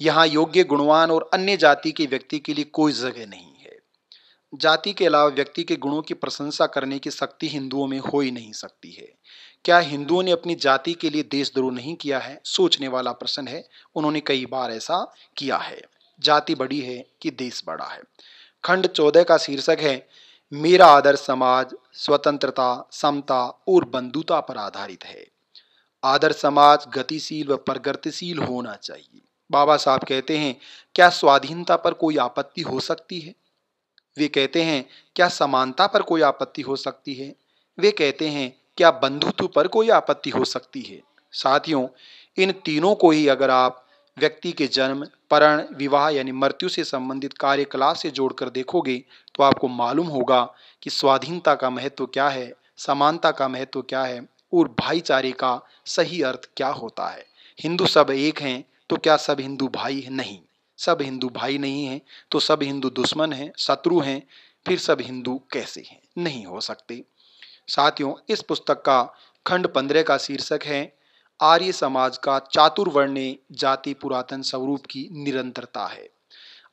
यहाँ योग्य, गुणवान और अन्य जाति के व्यक्ति के लिए कोई जगह नहीं है। जाति के अलावा व्यक्ति के गुणों की प्रशंसा करने की शक्ति हिंदुओं में हो ही नहीं सकती है। क्या हिंदुओं ने अपनी जाति के लिए देशद्रोह नहीं किया है? सोचने वाला प्रश्न है। उन्होंने कई बार ऐसा किया है। जाति बड़ी है कि देश बड़ा है। खंड 14 का शीर्षक है मेरा आदर्श समाज स्वतंत्रता, समता और बंधुता पर आधारित है। आदर्श समाज गतिशील व प्रगतिशील होना चाहिए। बाबा साहब कहते हैं क्या स्वाधीनता पर कोई आपत्ति हो सकती है? वे कहते हैं क्या समानता पर कोई आपत्ति हो सकती है? वे कहते हैं क्या बंधुत्व पर कोई आपत्ति हो सकती है? साथियों, इन तीनों को ही अगर आप व्यक्ति के जन्म, परण, विवाह यानी मृत्यु से संबंधित कार्यकलाप से जोड़कर देखोगे तो आपको मालूम होगा कि स्वाधीनता का महत्व क्या है, समानता का महत्व क्या है और भाईचारे का सही अर्थ क्या होता है। हिंदू सब एक हैं तो क्या सब हिंदू भाई नहीं? सब हिंदू भाई नहीं हैं तो सब हिंदू दुश्मन हैं, शत्रु हैं, फिर सब हिंदू कैसे हैं? नहीं हो सकते। साथियों, इस पुस्तक का खंड 15 का शीर्षक है आर्य समाज का चातुर्वर्ण्य जाति पुरातन स्वरूप की निरंतरता है।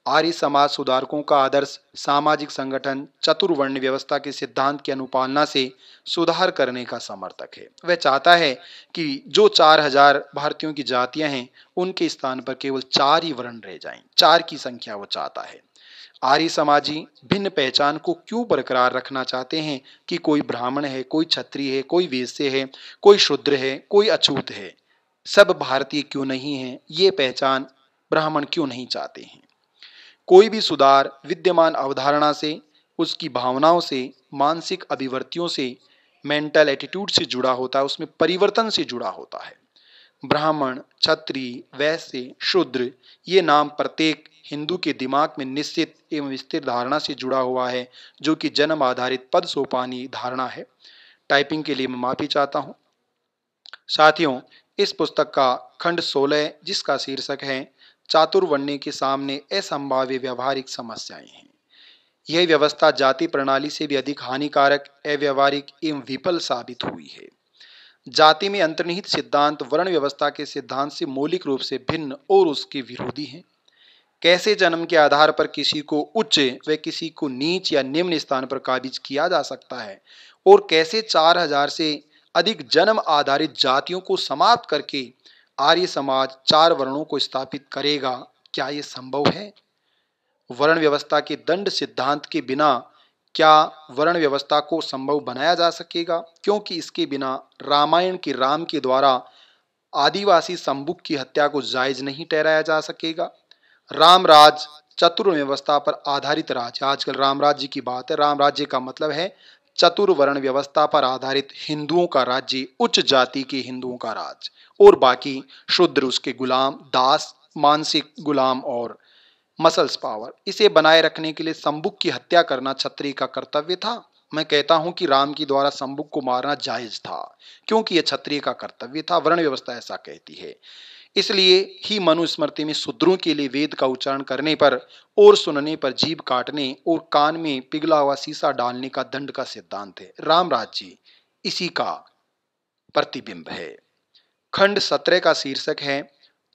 आर्य समाज सुधारकों का आदर्श सामाजिक संगठन चतुर्वर्ण व्यवस्था के सिद्धांत की अनुपालना से सुधार करने का समर्थक है। वह चाहता है कि जो 4000 भारतीयों की जातियां हैं उनके स्थान पर केवल 4 ही वर्ण रह जाएं। 4 की संख्या वो चाहता है। आर्य समाजी भिन्न पहचान को क्यों बरकरार रखना चाहते हैं कि कोई ब्राह्मण है, कोई क्षत्रिय है, कोई वैश्य है, कोई शूद्र है, कोई अछूत है, सब भारतीय क्यों नहीं हैं? ये पहचान ब्राह्मण क्यों नहीं चाहते हैं? कोई भी सुधार विद्यमान अवधारणा से, उसकी भावनाओं से, मानसिक अभिवृत्तियों से, मेंटल एटीट्यूड से जुड़ा होता है, उसमें परिवर्तन से जुड़ा होता है। ब्राह्मण, क्षत्रिय, वैश्य, शूद्र ये नाम प्रत्येक हिंदू के दिमाग में निश्चित एवं विस्तृत धारणा से जुड़ा हुआ है जो कि जन्म आधारित पद सोपानी धारणा है। टाइपिंग के लिए मैं माफी चाहता हूँ। साथियों, इस पुस्तक का खंड 16 जिसका शीर्षक है चातुर्वर्ण्य के सामने असंभाव्य व्यावहारिक समस्याएं हैं, यह व्यवस्था जाति प्रणाली से भी अधिक हानिकारक, अव्यावहारिक एवं विफल साबित हुई है। जाति में अंतर्निहित सिद्धांत वर्ण व्यवस्था के सिद्धांत से मौलिक रूप से भिन्न और उसके विरोधी हैं। कैसे जन्म के आधार पर किसी को उच्च व किसी को नीच या निम्न स्थान पर काबिज किया जा सकता है और कैसे 4000 से अधिक जन्म आधारित जातियों को समाप्त करके आर्य समाज 4 वर्णों को स्थापित करेगा, क्या ये संभव है? वर्ण व्यवस्था के दंड सिद्धांत के बिना क्या वर्ण व्यवस्था को संभव बनाया जा सकेगा? क्योंकि इसके बिना रामायण के राम के द्वारा आदिवासी शंबुक की हत्या को जायज नहीं ठहराया जा सकेगा। रामराज चतुर व्यवस्था पर आधारित राज्य, आजकल रामराज जी की बात है, रामराज्य का मतलब है चतुर्वर्ण व्यवस्था पर आधारित हिंदुओं का राज्य, उच्च जाति के हिंदुओं का राज और बाकी शूद्र उसके गुलाम, दास, मानसिक गुलाम और मसल्स पावर। इसे बनाए रखने के लिए शंबुक की हत्या करना क्षत्रिय का कर्तव्य था। मैं कहता हूं कि राम की द्वारा शंबुक को मारना जायज था क्योंकि यह क्षत्रिय का कर्तव्य था, वर्ण व्यवस्था ऐसा कहती है। इसलिए ही मनुस्मृति में शूद्रों के लिए वेद का उच्चारण करने पर और सुनने पर जीभ काटने और कान में पिघला हुआ शीशा डालने का दंड का सिद्धांत है। रामराज जी इसी का प्रतिबिंब है। खंड 17 का शीर्षक है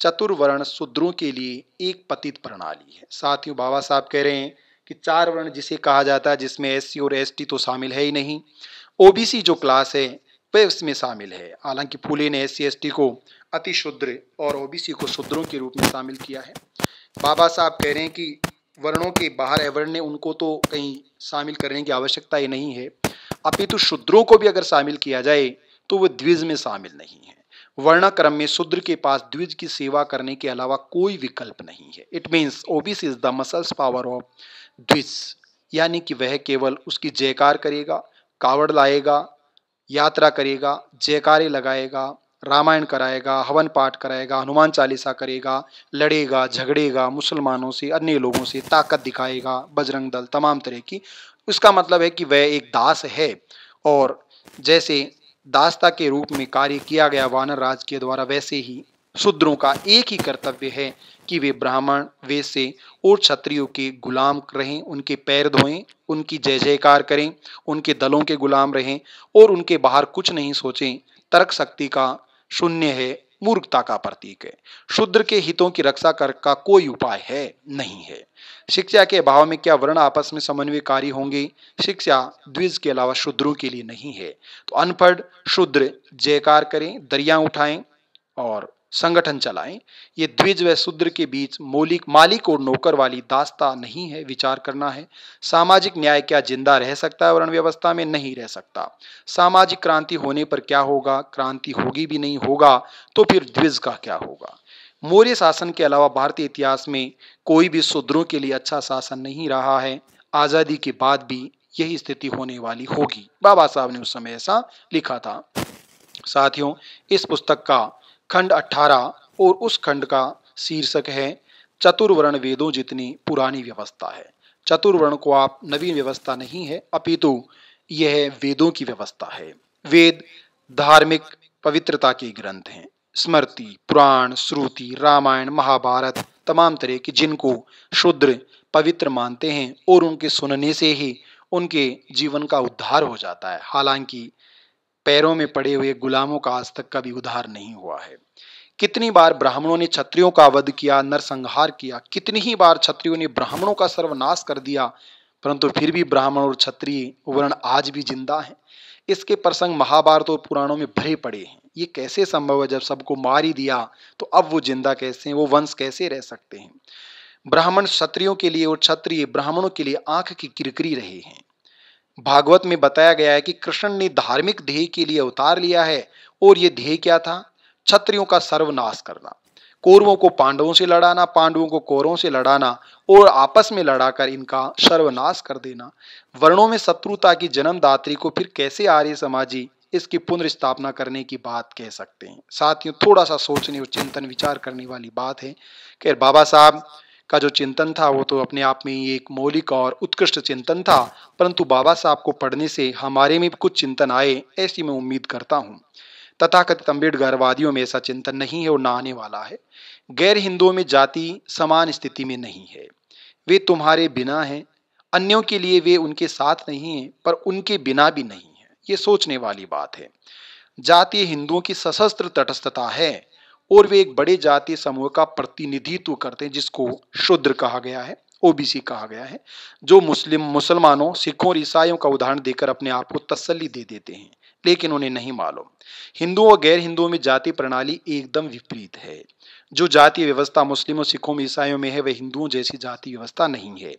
चतुर्वर्ण शूद्रों के लिए एक पतित प्रणाली है। साथियों, बाबा साहब कह रहे हैं कि 4 वर्ण जिसे कहा जाता है, जिसमें एससी और एसटी तो शामिल है ही नहीं, ओबीसी जो क्लास है वह उसमें शामिल है। हालांकि फूले ने एससी एसटी को अति शूद्र और ओबीसी को शूद्रों के रूप में शामिल किया है। बाबा साहब कह रहे हैं कि वर्णों के बाहर अवर्ण ने उनको तो कहीं शामिल करने की आवश्यकता ही नहीं है, अपितु शूद्रों को भी अगर शामिल किया जाए तो वह द्विज में शामिल नहीं है। वर्णाक्रम में शूद्र के पास द्विज की सेवा करने के अलावा कोई विकल्प नहीं है। It means ओबीसी is the muscles power of द्विज, यानी कि वह केवल उसकी जयकार करेगा, कावड़ लाएगा, यात्रा करेगा, जयकारे लगाएगा, रामायण कराएगा, हवन पाठ कराएगा, हनुमान चालीसा करेगा, लड़ेगा, झगड़ेगा मुसलमानों से, अन्य लोगों से, ताकत दिखाएगा, बजरंग दल, तमाम तरह की। उसका मतलब है कि वह एक दास है और जैसे दास्ता के रूप में कार्य किया गया वानर राज के द्वारा, वैसे ही शूद्रों का एक ही कर्तव्य है कि वे ब्राह्मण, वैश्य और क्षत्रियों के गुलाम रहें, उनके पैर धोएं, उनकी जय जयकार करें, उनके दलों के गुलाम रहें और उनके बाहर कुछ नहीं सोचें। तर्क शक्ति का शून्य है, मूर्खता का प्रतीक है। शूद्र के हितों की रक्षा कर का कोई उपाय है नहीं है। शिक्षा के अभाव में क्या वर्ण आपस में समन्वयकारी होंगे? शिक्षा द्विज के अलावा शूद्रों के लिए नहीं है। तो अनपढ़ शूद्र जयकार करें, दरिया उठाएं और संगठन चलाएं। ये द्विज व शूद्र के बीच मौलिक मालिक और नौकर वाली दास्ता नहीं है, विचार करना है। सामाजिक न्याय क्या जिंदा रह सकता है वर्ण व्यवस्था में? नहीं रह सकता। सामाजिक क्रांति होने पर क्या होगा? क्रांति होगी भी नहीं, होगा तो फिर द्विज का क्या होगा? मौर्य शासन के अलावा भारतीय इतिहास में कोई भी शूद्रों के लिए अच्छा शासन नहीं रहा है। आज़ादी के बाद भी यही स्थिति होने वाली होगी, बाबा साहब ने उस समय ऐसा लिखा था। साथियों, इस पुस्तक का खंड 18 और उस खंड का शीर्षक है चतुर्वर्ण वेदों जितनी पुरानी व्यवस्था है। चतुर्वर्ण को आप नवीन व्यवस्था नहीं है, अपितु यह वेदों की व्यवस्था है। वेद धार्मिक पवित्रता के ग्रंथ हैं। स्मृति, पुराण, श्रुति, रामायण, महाभारत, तमाम तरह के, जिनको शूद्र पवित्र मानते हैं और उनके सुनने से ही उनके जीवन का उद्धार हो जाता है। हालांकि पैरों में पड़े हुए गुलामों का आज तक कभी उद्धार नहीं हुआ है। कितनी बार ब्राह्मणों ने क्षत्रियों का वध किया, नरसंहार किया, कितनी ही बार क्षत्रियों ने ब्राह्मणों का सर्वनाश कर दिया, परंतु फिर भी ब्राह्मण और क्षत्रिय वर्ण आज भी जिंदा हैं। इसके प्रसंग महाभारत और पुराणों में भरे पड़े हैं। ये कैसे संभव है? जब सबको मार ही दिया तो अब वो जिंदा कैसे हैं? वो वंश कैसे रह सकते हैं? ब्राह्मण क्षत्रियों के लिए और क्षत्रिय ब्राह्मणों के लिए आंख की किरकिरी रहे हैं। भागवत में बताया गया है कि कृष्ण ने धार्मिक ध्येय के लिए अवतार लिया है और ये ध्येय क्या था? क्षत्रियों का सर्वनाश करना, कौरवों को पांडवों से लड़ाना, पांडवों को कौरवों से लड़ाना और आपस में लड़ाकर इनका सर्वनाश कर देना। वर्णों में शत्रुता की जन्मदात्री को फिर कैसे आर्य समाजी इसकी पुनर्स्थापना करने की बात कह सकते हैं? साथियों, थोड़ा सा सोचने और चिंतन विचार करने वाली बात है कि बाबा साहब का जो चिंतन था वो तो अपने आप में ही एक मौलिक और उत्कृष्ट चिंतन था, परंतु बाबा साहब को पढ़ने से हमारे में भी कुछ चिंतन आए, ऐसी मैं उम्मीद करता हूँ। तथाकथित अम्बेडकरवादियों में ऐसा चिंतन नहीं है और ना आने वाला है। गैर हिंदुओं में जाति समान स्थिति में नहीं है, वे तुम्हारे बिना हैं अन्यों के लिए वे उनके साथ नहीं हैं पर उनके बिना भी नहीं हैं, ये सोचने वाली बात है। जातीय हिंदुओं की सशस्त्र तटस्थता है और वे एक बड़े जातीय समूह का प्रतिनिधित्व करते हैं जिसको शूद्र कहा गया है, ओबीसी कहा गया है, जो मुसलमानों, सिखों और ईसाइयों का उदाहरण देकर अपने आप को तसल्ली दे देते हैं। लेकिन उन्हें नहीं मालूम हिंदुओं और गैर हिंदुओं में जाति प्रणाली एकदम विपरीत है। जो जाति व्यवस्था मुस्लिमों, सिखों में, ईसाइयों में है वह हिंदुओं जैसी जाति व्यवस्था नहीं है।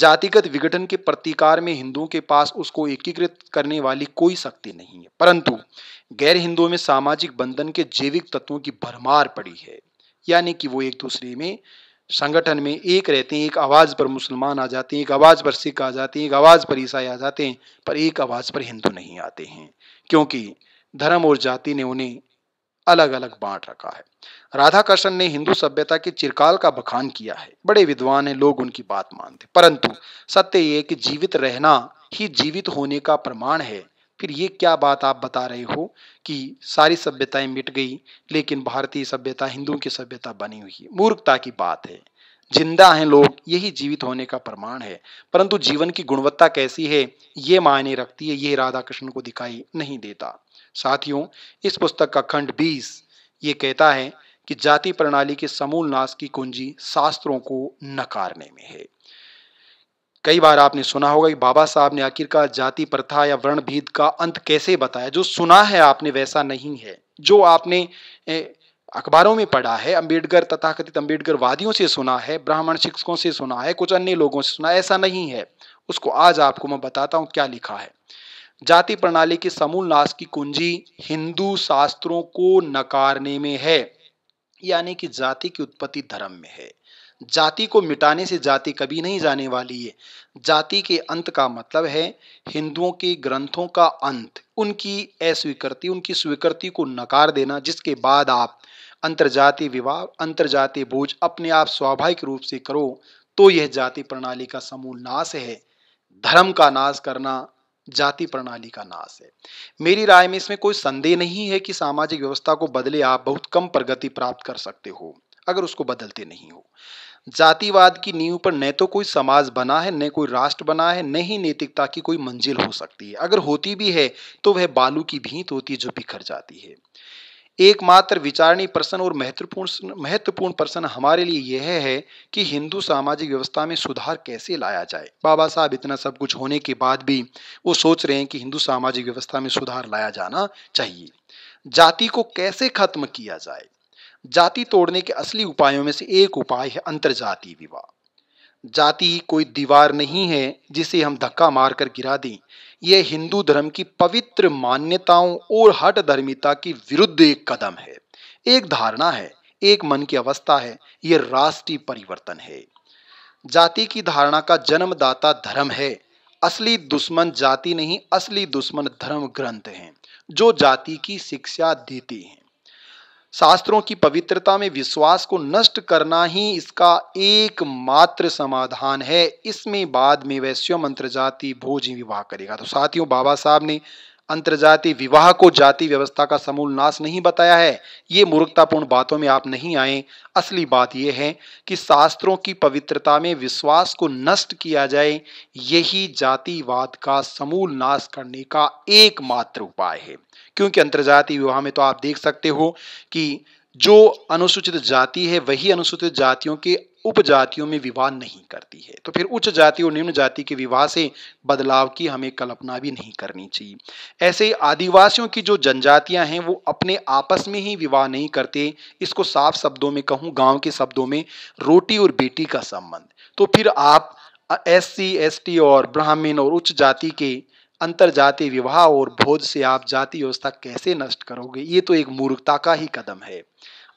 जातिगत विघटन के प्रतिकार में हिंदुओं के पास उसको एकीकृत करने वाली कोई शक्ति नहीं है, परंतु गैर हिंदुओं में सामाजिक बंधन के जैविक तत्वों की भरमार पड़ी है, यानी कि वो एक दूसरे में संगठन में एक रहते हैं। एक आवाज़ पर मुसलमान आ जाते हैं, एक आवाज़ पर सिख आ जाते हैं, एक आवाज़ पर ईसाई आ जाते हैं, पर एक आवाज़ पर हिंदू नहीं आते हैं, क्योंकि धर्म और जाति ने उन्हें अलग अलग बांट रखा है। राधाकृष्ण ने हिंदू सभ्यता के चिरकाल का बखान किया है, बड़े विद्वान हैं, लोग उनकी बात मानते, परंतु सत्य ये है कि जीवित रहना ही जीवित होने का प्रमाण है। फिर ये क्या बात आप बता रहे हो कि सारी सभ्यताएं मिट गई लेकिन भारतीय सभ्यता हिंदुओं की सभ्यता बनी हुई है, मूर्खता की बात है। जिंदा हैं लोग, यही जीवित होने का प्रमाण है, परंतु जीवन की गुणवत्ता कैसी है ये मायने रखती है, ये राधाकृष्ण को दिखाई नहीं देता। साथियों, इस पुस्तक का खंड 20 ये कहता है कि जाति प्रणाली के समूल नाश की कुंजी शास्त्रों को नकारने में है। कई बार आपने सुना होगा कि बाबा साहब ने आखिरकार जाति प्रथा या वर्ण भेद का अंत कैसे बताया। जो सुना है आपने वैसा नहीं है, जो आपने अखबारों में पढ़ा है, अंबेडकर तथाकथित अंबेडकर वादियों से सुना है, ब्राह्मण शिक्षकों से सुना है, कुछ अन्य लोगों से सुना है, ऐसा नहीं है। उसको आज आपको मैं बताता हूँ क्या लिखा है। जाति प्रणाली के समूल नाश की कुंजी हिंदू शास्त्रों को नकारने में है, यानी कि जाति की उत्पत्ति धर्म में है। जाति को मिटाने से जाति कभी नहीं जाने वाली है। जाति के अंत का मतलब है हिंदुओं के ग्रंथों का अंत, उनकी अस्वीकृति, उनकी स्वीकृति को नकार देना, जिसके बाद आप अंतर्जातीय विवाह, अंतर्जातीय भोज अपने आप स्वाभाविक रूप से करो, तो यह जाति प्रणाली का समूल नाश है। धर्म का नाश करना जाति प्रणाली का नाश है। मेरी राय में इसमें कोई संदेह नहीं है कि सामाजिक व्यवस्था को बदले आप बहुत कम प्रगति प्राप्त कर सकते हो अगर उसको बदलते नहीं हो। जातिवाद की नींव पर न तो कोई समाज बना है, न कोई राष्ट्र बना है, न ही नैतिकता की कोई मंजिल हो सकती है। अगर होती भी है तो वह बालू की भींत होती है जो बिखर जाती है। एकमात्र विचारणीय प्रश्न और महत्वपूर्ण प्रश्न हमारे लिए यह है कि हिंदू सामाजिक व्यवस्था में सुधार कैसे लाया जाए। बाबा साहब इतना सब कुछ होने के बाद भी वो सोच रहे हैं कि हिंदू सामाजिक व्यवस्था में सुधार लाया जाना चाहिए। जाति को कैसे खत्म किया जाए? जाति तोड़ने के असली उपायों में से एक उपाय है अंतर्जातीय विवाह। जाति कोई दीवार नहीं है जिसे हम धक्का मारकर गिरा दें। यह हिंदू धर्म की पवित्र मान्यताओं और हट धर्मिता के विरुद्ध एक कदम है, एक धारणा है, एक मन की अवस्था है। यह राष्ट्रीय परिवर्तन है। जाति की धारणा का जन्मदाता धर्म है। असली दुश्मन जाति नहीं, असली दुश्मन धर्म ग्रंथ हैं जो जाति की शिक्षा देते हैं। शास्त्रों की पवित्रता में विश्वास को नष्ट करना ही इसका एकमात्र समाधान है। इसमें बाद में वैश्यम अंतर्जातीय भोज विवाह करेगा। तो साथियों, बाबा साहब ने अंतर्जातीय विवाह को जाति व्यवस्था का समूल नाश नहीं बताया है। ये मूर्खतापूर्ण बातों में आप नहीं आए। असली बात यह है कि शास्त्रों की पवित्रता में विश्वास को नष्ट किया जाए, यही जातिवाद का समूल नाश करने का एकमात्र उपाय है। क्योंकि अंतर्जातीय विवाह में तो आप देख सकते हो कि जो अनुसूचित जाति है वही अनुसूचित जातियों के उपजातियों में विवाह नहीं करती है, तो फिर उच्च जाति और निम्न जाति के विवाह से बदलाव की हमें कल्पना भी नहीं करनी चाहिए। ऐसे आदिवासियों की जो जनजातियां हैं वो अपने आपस में ही विवाह नहीं करते। इसको साफ शब्दों में कहूँ, गांव के शब्दों में, रोटी और बेटी का संबंध। तो फिर आप SC ST और ब्राह्मण और उच्च जाति के अंतर्जातीय विवाह और भोज से आप जाति व्यवस्था कैसे नष्ट करोगे? ये तो एक मूर्खता का ही कदम है।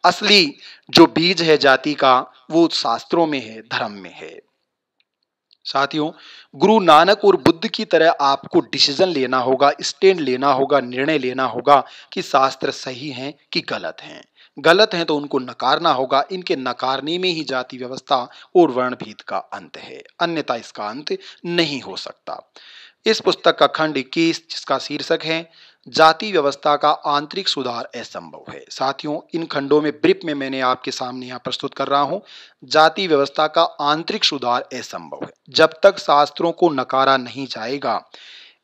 असली जो बीज है जाति का वो शास्त्रों में है, धर्म में है। साथियों, गुरु नानक और बुद्ध की तरह आपको डिसीजन लेना होगा, स्टैंड लेना होगा, निर्णय लेना होगा कि शास्त्र सही हैं कि गलत हैं। गलत हैं तो उनको नकारना होगा। इनके नकारने में ही जाति व्यवस्था और वर्ण भेद का अंत है, अन्यथा इसका अंत नहीं हो सकता। इस पुस्तक का खंड 21 जिसका शीर्षक है जाति व्यवस्था का आंतरिक सुधार असंभव है। साथियों, इन खंडों में ब्रीफ में मैंने आपके सामने यहाँ प्रस्तुत कर रहा हूँ। जाति व्यवस्था का आंतरिक सुधार असंभव है। जब तक शास्त्रों को नकारा नहीं जाएगा,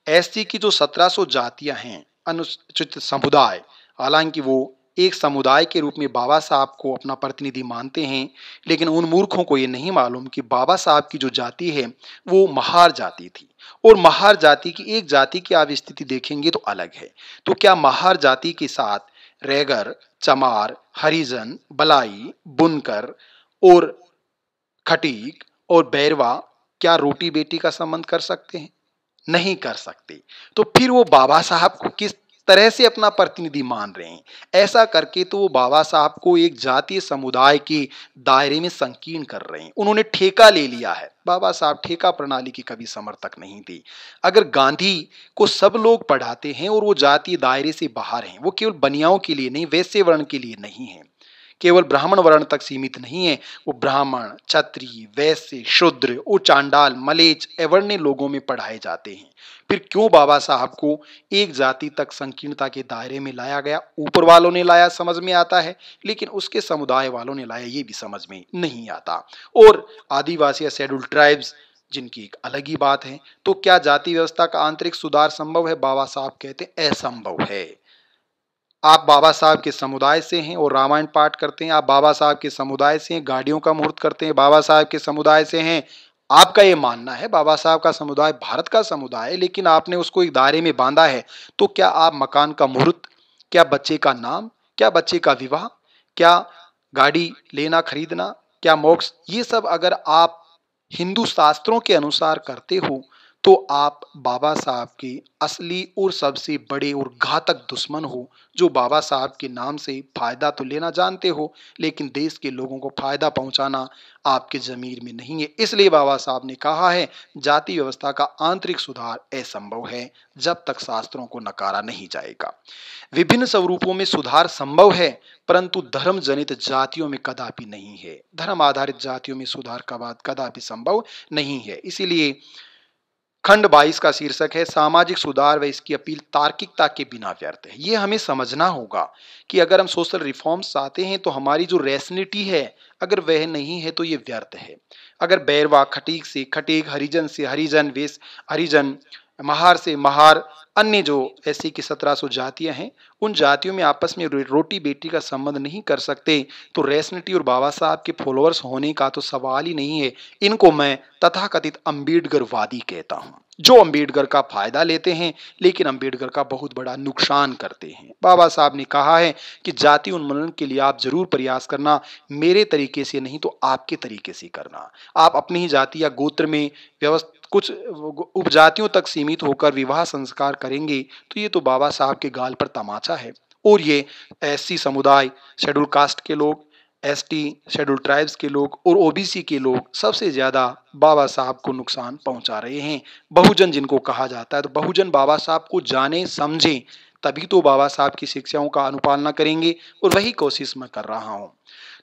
एससी की जो 1700 जातियाँ हैं, अनुसूचित समुदाय, हालांकि वो एक समुदाय के रूप में बाबा साहब को अपना प्रतिनिधि मानते हैं, लेकिन उन मूर्खों को ये नहीं मालूम कि बाबा साहब की जो जाति है वो महार जाति थी, और महार जाति की एक जाति की आप स्थिति देखेंगे तो अलग है। तो क्या महार जाति के साथ रेगर, चमार, हरिजन, बलाई, बुनकर और खटीक और बैरवा क्या रोटी बेटी का संबंध कर सकते हैं? नहीं कर सकते। तो फिर वो बाबा साहब को किस तरह से अपना प्रतिनिधि मान रहे हैं? ऐसा करके तो वो बाबा साहब को एक जातीय समुदाय के दायरे में संकीर्ण कर रहे हैं। उन्होंने ठेका ले लिया है। बाबा साहब ठेका प्रणाली की कभी समर्थक नहीं थे। अगर गांधी को सब लोग पढ़ाते हैं और वो जातीय दायरे से बाहर हैं, वो केवल बनियाओं के लिए नहीं, वैश्य वर्ण के लिए नहीं है, केवल ब्राह्मण वर्ण तक सीमित नहीं है। वो ब्राह्मण, क्षत्रिय, वैश्य, शूद्र और चांडाल, मलेच, एवर्ण्य लोगों में पढ़ाए जाते हैं। फिर क्यों बाबा साहब को एक जाति तक संकीर्णता के दायरे में लाया गया? ऊपर वालों ने लाया, समझ में आता है, लेकिन उसके समुदाय वालों ने लाया, ये भी समझ में नहीं आता। और आदिवासी या शेड्यूल ट्राइब्स, जिनकी एक अलग ही बात है। तो क्या जाति व्यवस्था का आंतरिक सुधार संभव है? बाबा साहब कहते हैं असंभव है। आप बाबा साहब के समुदाय से हैं और रामायण पाठ करते हैं, आप बाबा साहब के समुदाय से हैं, गाड़ियों का मुहूर्त करते हैं, बाबा साहब के समुदाय से हैं। आपका ये मानना है बाबा साहब का समुदाय भारत का समुदाय है, लेकिन आपने उसको एक दायरे में बांधा है। तो क्या आप मकान का मुहूर्त, क्या बच्चे का नाम, क्या बच्चे का विवाह, क्या गाड़ी लेना खरीदना, क्या मोक्ष, ये सब अगर आप हिंदू शास्त्रों के अनुसार करते हो तो आप बाबा साहब के असली और सबसे बड़े और घातक दुश्मन हो, जो बाबा साहब के नाम से फ़ायदा तो लेना जानते हो, लेकिन देश के लोगों को फ़ायदा पहुंचाना आपके ज़मीर में नहीं है। इसलिए बाबा साहब ने कहा है जाति व्यवस्था का आंतरिक सुधार असंभव है जब तक शास्त्रों को नकारा नहीं जाएगा। विभिन्न स्वरूपों में सुधार संभव है, परंतु धर्म जनित जातियों में कदापि नहीं है। धर्म आधारित जातियों में सुधार कदापि संभव नहीं है। इसीलिए खंड 22 का शीर्षक है सामाजिक सुधार व इसकी अपील तार्किकता के बिना व्यर्थ है। ये हमें समझना होगा कि अगर हम सोशल रिफॉर्म्स चाहते हैं तो हमारी जो रैशनलिटी है, अगर वह नहीं है तो ये व्यर्थ है। अगर बैरवा, खटीक से खटीक, हरिजन से हरिजन, वेश हरिजन, महार से महार, अन्य जो ऐसी की 1700 जातियां हैं, उन जातियों में आपस में रोटी बेटी का संबंध नहीं कर सकते, तो रैशनलिटी और बाबा साहब के फॉलोअर्स होने का तो सवाल ही नहीं है। इनको मैं तथाकथित अंबेडकरवादी कहता हूँ, जो अंबेडकर का फायदा लेते हैं लेकिन अंबेडकर का बहुत बड़ा नुकसान करते हैं। बाबा साहब ने कहा है कि जाति उन्मूलन के लिए आप जरूर प्रयास करना, मेरे तरीके से नहीं तो आपके तरीके से करना। आप अपनी ही जाति या गोत्र में व्यवस्था कुछ उपजातियों तक सीमित होकर विवाह संस्कार करेंगे तो ये तो बाबा साहब के गाल पर तमाचा है। और ये एससी समुदाय, शेड्यूल कास्ट के लोग, एसटी, शेड्यूल ट्राइब्स के लोग और ओबीसी के लोग सबसे ज़्यादा बाबा साहब को नुकसान पहुंचा रहे हैं। बहुजन जिनको कहा जाता है, तो बहुजन बाबा साहब को जाने समझें, तभी तो बाबा साहब की शिक्षाओं का अनुपालना करेंगे, और वही कोशिश मैं कर रहा हूँ।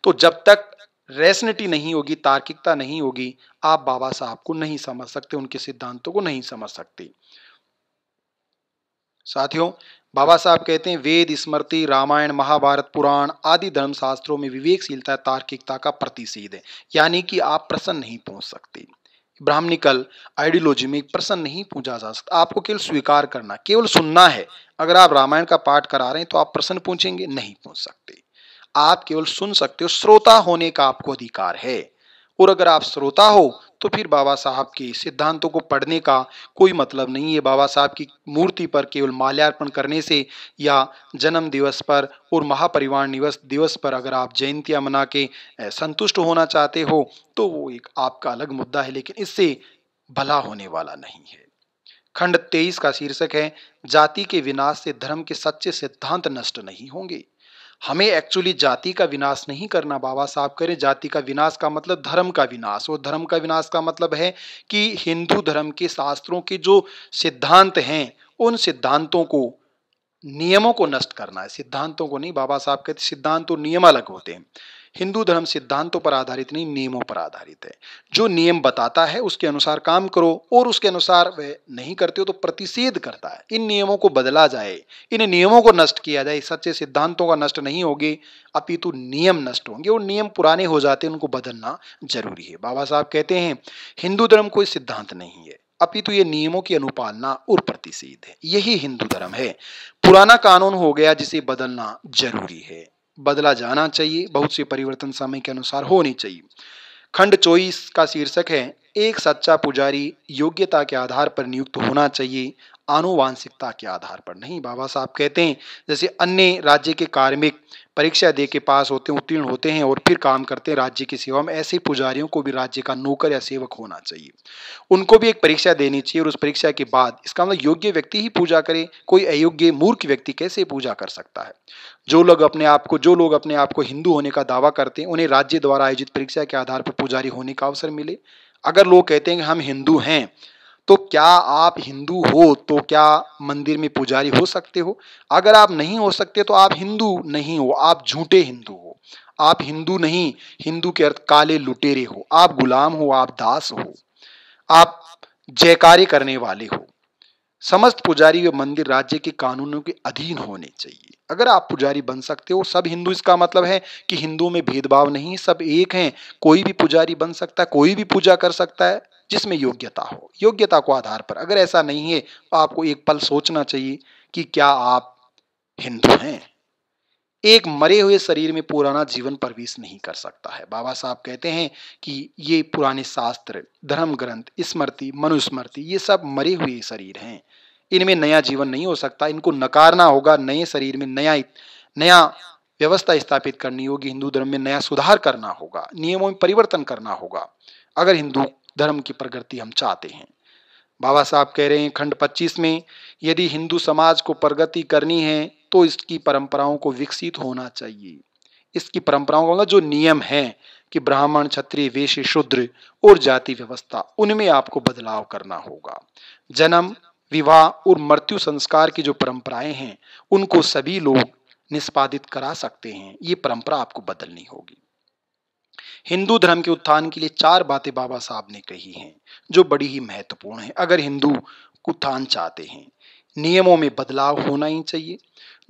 तो जब तक रैशनलिटी नहीं होगी, तार्किकता नहीं होगी, आप बाबा साहब को नहीं समझ सकते, उनके सिद्धांतों को नहीं समझ सकते। साथियों, बाबा साहब कहते हैं वेद, स्मृति, रामायण, महाभारत, पुराण आदि धर्मशास्त्रों में विवेकशीलता, तार्किकता का प्रतिषेध है, यानी कि आप प्रसन्न नहीं पहुंच सकते। ब्राह्मणिकल आइडियोलॉजी में प्रसन्न नहीं पूछा जा सकता। आपको केवल स्वीकार करना, केवल सुनना है। अगर आप रामायण का पाठ करा रहे हैं तो आप प्रसन्न पूछेंगे? नहीं पूछ सकते। आप केवल सुन सकते हो, श्रोता होने का आपको अधिकार है। और अगर आप श्रोता हो तो फिर बाबा साहब के सिद्धांतों को पढ़ने का कोई मतलब नहीं है। बाबा साहब की मूर्ति पर केवल माल्यार्पण करने से या जन्म दिवस पर और महापरिवार दिवस पर अगर आप जयंतियाँ मना के संतुष्ट होना चाहते हो तो वो एक आपका अलग मुद्दा है, लेकिन इससे भला होने वाला नहीं है। खंड 23 का शीर्षक है जाति के विनाश से धर्म के सच्चे सिद्धांत नष्ट नहीं होंगे। हमें एक्चुअली जाति का विनाश नहीं करना। बाबा साहब कह रहे हैं जाति का विनाश का मतलब धर्म का विनाश, और धर्म का विनाश का मतलब है कि हिंदू धर्म के शास्त्रों के जो सिद्धांत हैं उन सिद्धांतों को, नियमों को नष्ट करना है, सिद्धांतों को नहीं। बाबा साहब कहते सिद्धांत और नियम अलग होते हैं। हिंदू धर्म सिद्धांतों पर आधारित नहीं, नियमों पर आधारित है। जो नियम बताता है उसके अनुसार काम करो, और उसके अनुसार वह नहीं करते हो तो प्रतिषेध करता है। इन नियमों को बदला जाए, इन नियमों को नष्ट किया जाए। सच्चे सिद्धांतों का नष्ट नहीं होगी, अपितु नियम नष्ट होंगे, और नियम पुराने हो जाते हैं, उनको बदलना जरूरी है। बाबा साहब कहते हैं हिंदू धर्म कोई सिद्धांत नहीं है, अपितु ये नियमों की अनुपालना और प्रतिषेध है। यही हिंदू धर्म है। पुराना कानून हो गया जिसे बदलना जरूरी है, बदला जाना चाहिए। बहुत से परिवर्तन समय के अनुसार होनी चाहिए। खंड 24 का शीर्षक है एक सच्चा पुजारी योग्यता के आधार पर नियुक्त होना चाहिए, आनुवांशिकता के आधार पर नहीं। बाबा साहब कहते हैं जैसे अन्य राज्य के कार्मिक परीक्षा दे के पास होते हैं, उत्तीर्ण होते हैं और फिर काम करते हैं राज्य की सेवा में, ऐसे पुजारियों को भी राज्य का नौकर या सेवक होना चाहिए। उनको भी एक परीक्षा देनी चाहिए और उस परीक्षा के बाद, इसका मतलब योग्य व्यक्ति ही पूजा करे, कोई अयोग्य मूर्ख व्यक्ति कैसे पूजा कर सकता है। जो लोग अपने आप को हिंदू होने का दावा करते हैं उन्हें राज्य द्वारा आयोजित परीक्षा के आधार पर पुजारी होने का अवसर मिले। अगर लोग कहते हैं हम हिंदू हैं तो क्या आप हिंदू हो तो क्या मंदिर में पुजारी हो सकते हो? अगर आप नहीं हो सकते तो आप हिंदू नहीं हो, आप झूठे हिंदू हो। आप हिंदू नहीं, हिंदू के अर्थ काले लुटेरे हो, आप गुलाम हो, आप दास हो, आप जयकारे करने वाले हो। समस्त पुजारी व मंदिर राज्य के कानूनों के अधीन होने चाहिए। अगर आप पुजारी बन सकते हो, सब हिंदू, इसका मतलब है कि हिंदुओं में भेदभाव नहीं, सब एक हैं। कोई भी पुजारी बन सकता है, कोई भी पूजा कर सकता है जिसमें योग्यता हो, योग्यता को आधार पर। अगर ऐसा नहीं है तो आपको एक पल सोचना चाहिए कि क्या आप हिंदू हैं। एक मरे हुए शरीर में पुराना जीवन प्रवेश नहीं कर सकता है। बाबा साहब कहते हैं कि ये पुराने शास्त्र, धर्म ग्रंथ, स्मृति, मनुस्मृति, ये सब मरे हुए शरीर हैं, इनमें नया जीवन नहीं हो सकता। इनको नकारना होगा, नए शरीर में नया व्यवस्था स्थापित करनी होगी, हिंदू धर्म में नया सुधार करना होगा, नियमों में परिवर्तन करना होगा, अगर हिंदू धर्म की प्रगति हम चाहते हैं। बाबा साहब कह रहे हैं खंड 25 में, यदि हिंदू समाज को प्रगति करनी है तो इसकी परंपराओं को विकसित होना चाहिए। इसकी परंपराओं का जो नियम है कि ब्राह्मण, क्षत्रिय, वैश्य, शूद्र और जाति व्यवस्था, उनमें आपको बदलाव करना होगा। जन्म, विवाह और मृत्यु संस्कार की जो परंपराएं हैं उनको सभी लोग निष्पादित करा सकते हैं, ये परंपरा आपको बदलनी होगी। हिंदू धर्म के उत्थान के लिए 4 बातें बाबा साहब ने कही हैं जो बड़ी ही महत्वपूर्ण हैं। अगर हिंदू उत्थान चाहते हैं, नियमों में बदलाव होना ही चाहिए।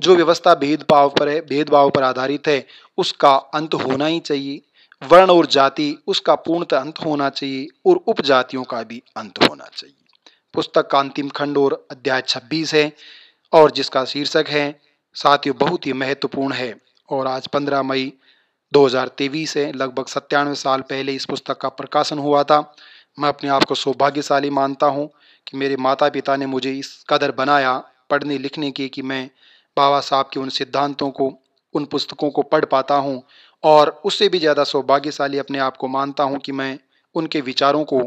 जो व्यवस्था भेदभाव पर आधारित है उसका अंत होना ही चाहिए। वर्ण और जाति, उसका पूर्णतः अंत होना चाहिए और उपजातियों का भी अंत होना चाहिए। पुस्तक का अंतिम खंड और अध्याय 26 है, और जिसका शीर्षक है, साथियों बहुत ही महत्वपूर्ण है। और आज 15 मई 2023 है, लगभग 97 साल पहले इस पुस्तक का प्रकाशन हुआ था। मैं अपने आप को सौभाग्यशाली मानता हूं कि मेरे माता पिता ने मुझे इस कदर बनाया पढ़ने लिखने की कि मैं बाबा साहब के उन सिद्धांतों को, उन पुस्तकों को पढ़ पाता हूं, और उससे भी ज़्यादा सौभाग्यशाली अपने आप को मानता हूं कि मैं उनके विचारों को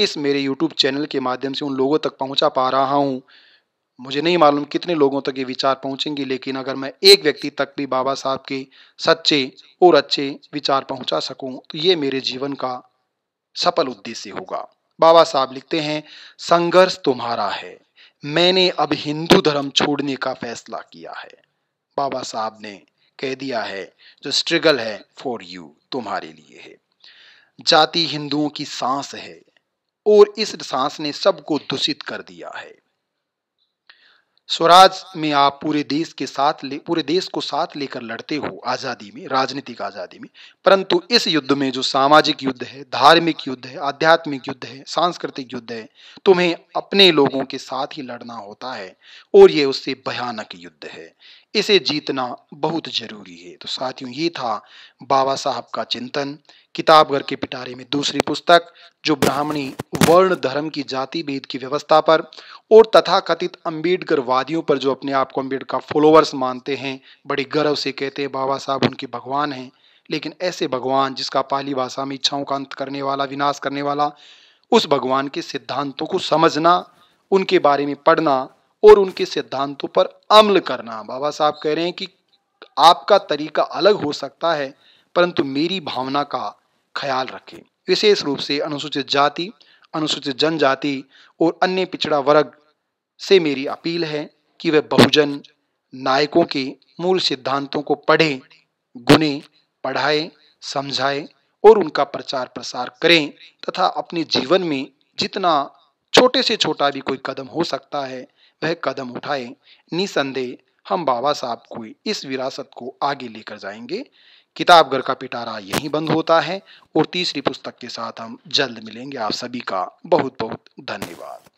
इस मेरे यूट्यूब चैनल के माध्यम से उन लोगों तक पहुँचा पा रहा हूँ। मुझे नहीं मालूम कितने लोगों तक ये विचार पहुंचेंगे, लेकिन अगर मैं एक व्यक्ति तक भी बाबा साहब के सच्चे और अच्छे विचार पहुंचा सकूं तो ये मेरे जीवन का सफल उद्देश्य होगा। बाबा साहब लिखते हैं, संघर्ष तुम्हारा है, मैंने अब हिंदू धर्म छोड़ने का फैसला किया है। बाबा साहब ने कह दिया है जो स्ट्रगल है फॉर यू, तुम्हारे लिए है। जाति हिंदुओं की सांस है और इस सांस ने सबको दूषित कर दिया है। स्वराज में आप पूरे देश को साथ लेकर लड़ते हो, आज़ादी में, राजनीतिक आज़ादी में, परंतु इस युद्ध में जो सामाजिक युद्ध है, धार्मिक युद्ध है, आध्यात्मिक युद्ध है, सांस्कृतिक युद्ध है, तुम्हें अपने लोगों के साथ ही लड़ना होता है, और ये उससे भयानक युद्ध है, इसे जीतना बहुत ज़रूरी है। तो साथियों, ये था बाबा साहब का चिंतन। किताबघर के पिटारे में दूसरी पुस्तक, जो ब्राह्मणी, वर्ण, धर्म की जाति भेद की व्यवस्था पर और तथाकथित अम्बेडकर वादियों पर, जो अपने आप को अम्बेडकर फॉलोअर्स मानते हैं, बड़े गर्व से कहते हैं बाबा साहब उनके भगवान हैं, लेकिन ऐसे भगवान जिसका पाली भाषा में इच्छाओं का अंत करने वाला, विनाश करने वाला, उस भगवान के सिद्धांतों को समझना, उनके बारे में पढ़ना और उनके सिद्धांतों पर अमल करना। बाबा साहब कह रहे हैं कि आपका तरीका अलग हो सकता है, परंतु मेरी भावना का ख्याल रखें। विशेष रूप से अनुसूचित जाति, अनुसूचित जनजाति और अन्य पिछड़ा वर्ग से मेरी अपील है कि वे बहुजन नायकों के मूल सिद्धांतों को पढ़ें, गुनें, पढ़ाएं समझाएं और उनका प्रचार प्रसार करें तथा अपने जीवन में जितना छोटे से छोटा भी कोई कदम हो सकता है वह कदम उठाएं। निसंदेह हम बाबा साहब को इस विरासत को आगे लेकर जाएंगे। किताब घर का पिटारा यहीं बंद होता है और तीसरी पुस्तक के साथ हम जल्द मिलेंगे। आप सभी का बहुत बहुत धन्यवाद।